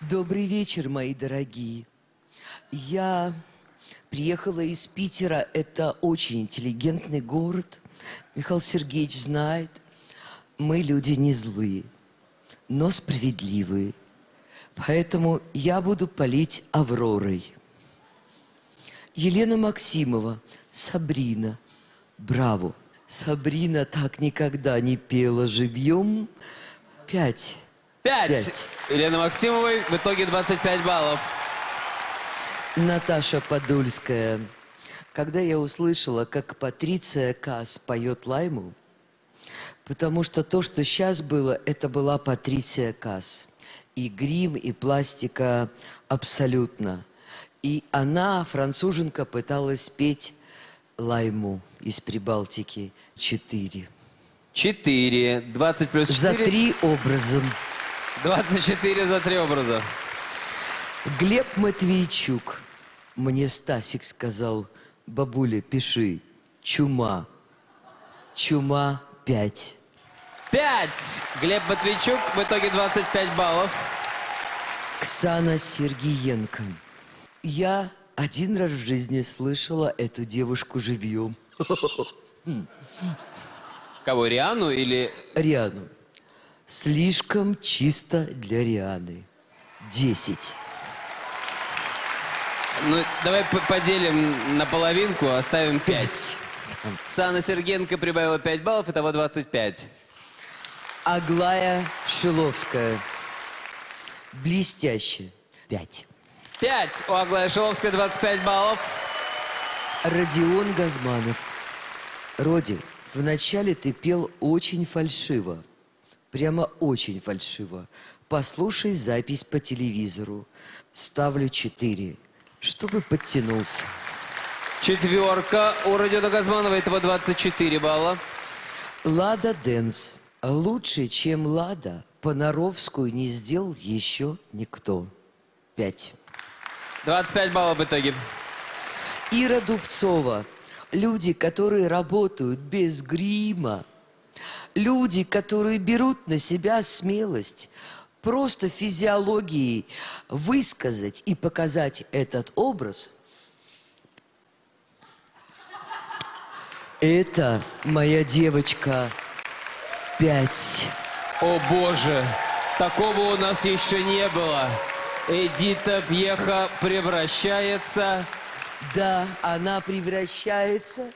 Добрый вечер, мои дорогие. Я приехала из Питера. Это очень интеллигентный город. Михаил Сергеевич знает. Мы люди не злые, но справедливые. Поэтому я буду палить Авророй. Елена Максимова, Сабрина. Браво! Сабрина так никогда не пела живьем. Пять. Пять. Пять. Елена Максимовой в итоге двадцать пять баллов. Наташа Подольская. Когда я услышала, как Патриция Касс поет Лайму, потому что то, что сейчас было, это была Патриция Касс. И грим, и пластика абсолютно. И она, француженка, пыталась петь Лайму из Прибалтики. Четыре. Четыре. двадцать плюс четыре. За три образа. двадцать четыре за три образа. Глеб Матвейчук. Мне Стасик сказал: бабуля, пиши. Чума. Чума. Пять. Пять! Глеб Матвейчук, в итоге двадцать пять баллов. Ксана Сергиенко. Я один раз в жизни слышала эту девушку живьем. Кого, Риану или... Риану. Слишком чисто для Рианы. Десять. Ну, давай поделим на половинку, оставим пять. Ксана Сергиенко прибавила пять баллов, итого двадцать пять. Аглая Шиловская. Блестяще. пять. пять. У Аглая Шиловской двадцать пять баллов. Родион Газманов. Роди, вначале ты пел очень фальшиво. Прямо очень фальшиво. Послушай запись по телевизору. Ставлю четыре. Чтобы подтянулся. Четверка. У Родиона Газманова, этого двадцать четыре балла. Лада Дэнс. Лучше, чем Лада, Понаровскую не сделал еще никто. Пять. двадцать пять баллов в итоге. Ира Дубцова. Люди, которые работают без грима. Люди, которые берут на себя смелость просто физиологией высказать и показать этот образ, это моя девочка пять. О боже, такого у нас еще не было. Эдита Пьеха превращается. Да, она превращается.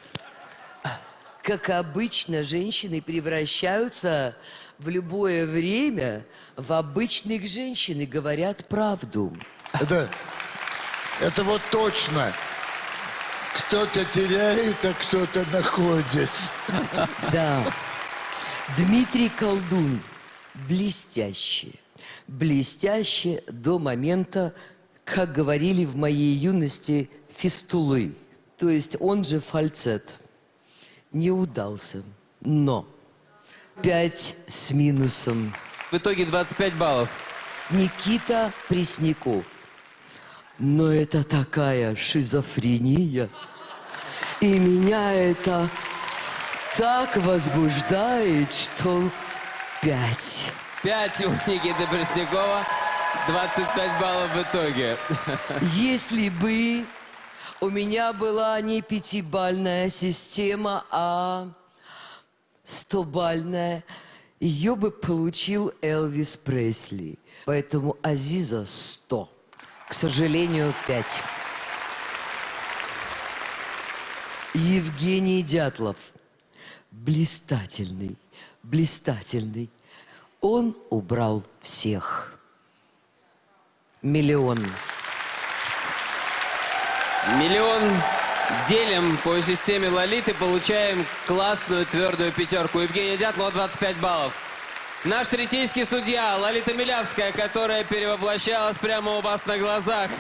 Как обычно, женщины превращаются в любое время в обычных женщин и говорят правду. Это, это вот точно. Кто-то теряет, а кто-то находит. Да. Дмитрий Колдун. Блестяще. Блестяще до момента, как говорили в моей юности, фистулы. То есть он же фальцет. Не удался. Но пять с минусом. В итоге двадцать пять баллов. Никита Пресняков. Но это такая шизофрения. И меня это так возбуждает, что пять. Пять у Никиты Преснякова. двадцать пять баллов в итоге. Если бы у меня была не пятибалльная система, а стобальная, ее бы получил Элвис Пресли. Поэтому Азиза сто. К сожалению, пять. Евгений Дятлов. Блистательный, блистательный. Он убрал всех. Миллион. Миллион делим по системе Лолиты, получаем классную твердую пятерку. Евгения Дятлова, двадцать пять баллов. Наш третейский судья Лолита Милявская, которая перевоплощалась прямо у вас на глазах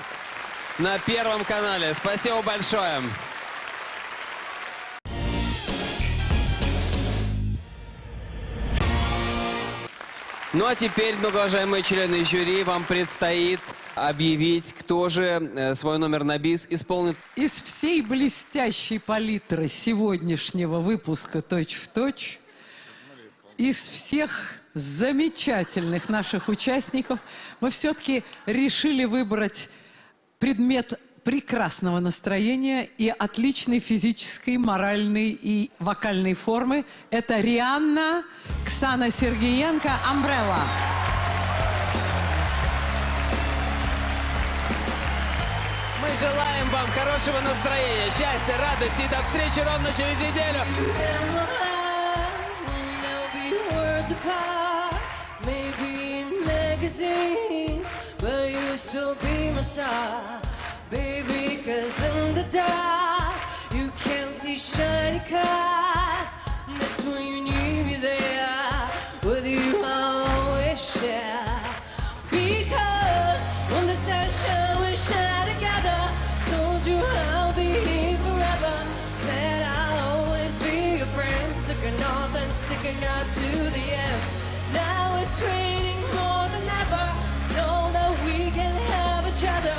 на Первом канале. Спасибо большое. Ну а теперь, многоуважаемые члены жюри, вам предстоит объявить, кто же свой номер на бис исполнит. Из всей блестящей палитры сегодняшнего выпуска «Точь-в-точь», из всех замечательных наших участников, мы все-таки решили выбрать предмет прекрасного настроения и отличной физической, моральной и вокальной формы. Это Рианна, Ксана Сергиенко, «Амбрелла». Мы желаем вам хорошего настроения, счастья, радости и до встречи ровно через неделю. Baby, cause in the dark you can't see shiny cars. That's when you need me there. With you I always share. Because when the sun shines, we shine together. Told you I'll be here forever. Said I'll always be your friend. Took a north and took a north to the end. Now it's raining more than ever. Know that we can help each other.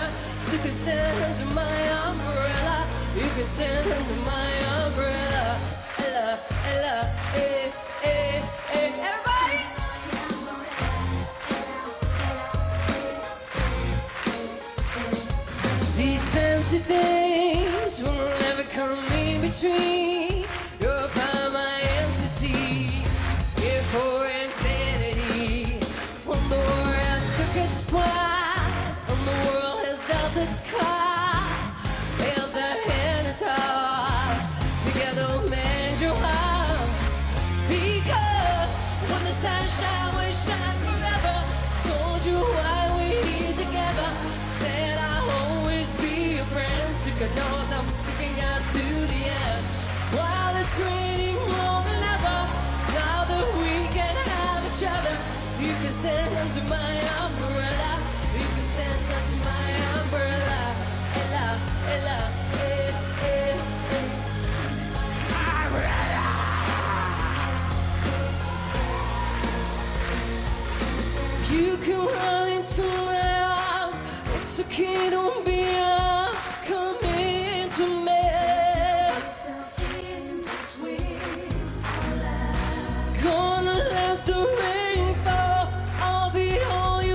You can stand under my umbrella. You can stand under my umbrella. Ella, Ella, eh, eh, eh, everybody. These fancy things will never come in between. You're by my entity, here for infinity. When the war has took its place. It's caught in the hand is hard. Together we'll mend your heart. Because when the sunshine we shine forever. Told you why we're here together. Said I'll always be your friend. Took a north, I'm sticking out to the end. While it's raining more than ever. Now that we can have each other. You can stand under my umbrella. You can stand under my umbrella. Ella, eh, eh, eh. Umbrella. You can run into my arms. It's okay, don't be out. Come into me. Gonna let the rain fall. I'll be on you.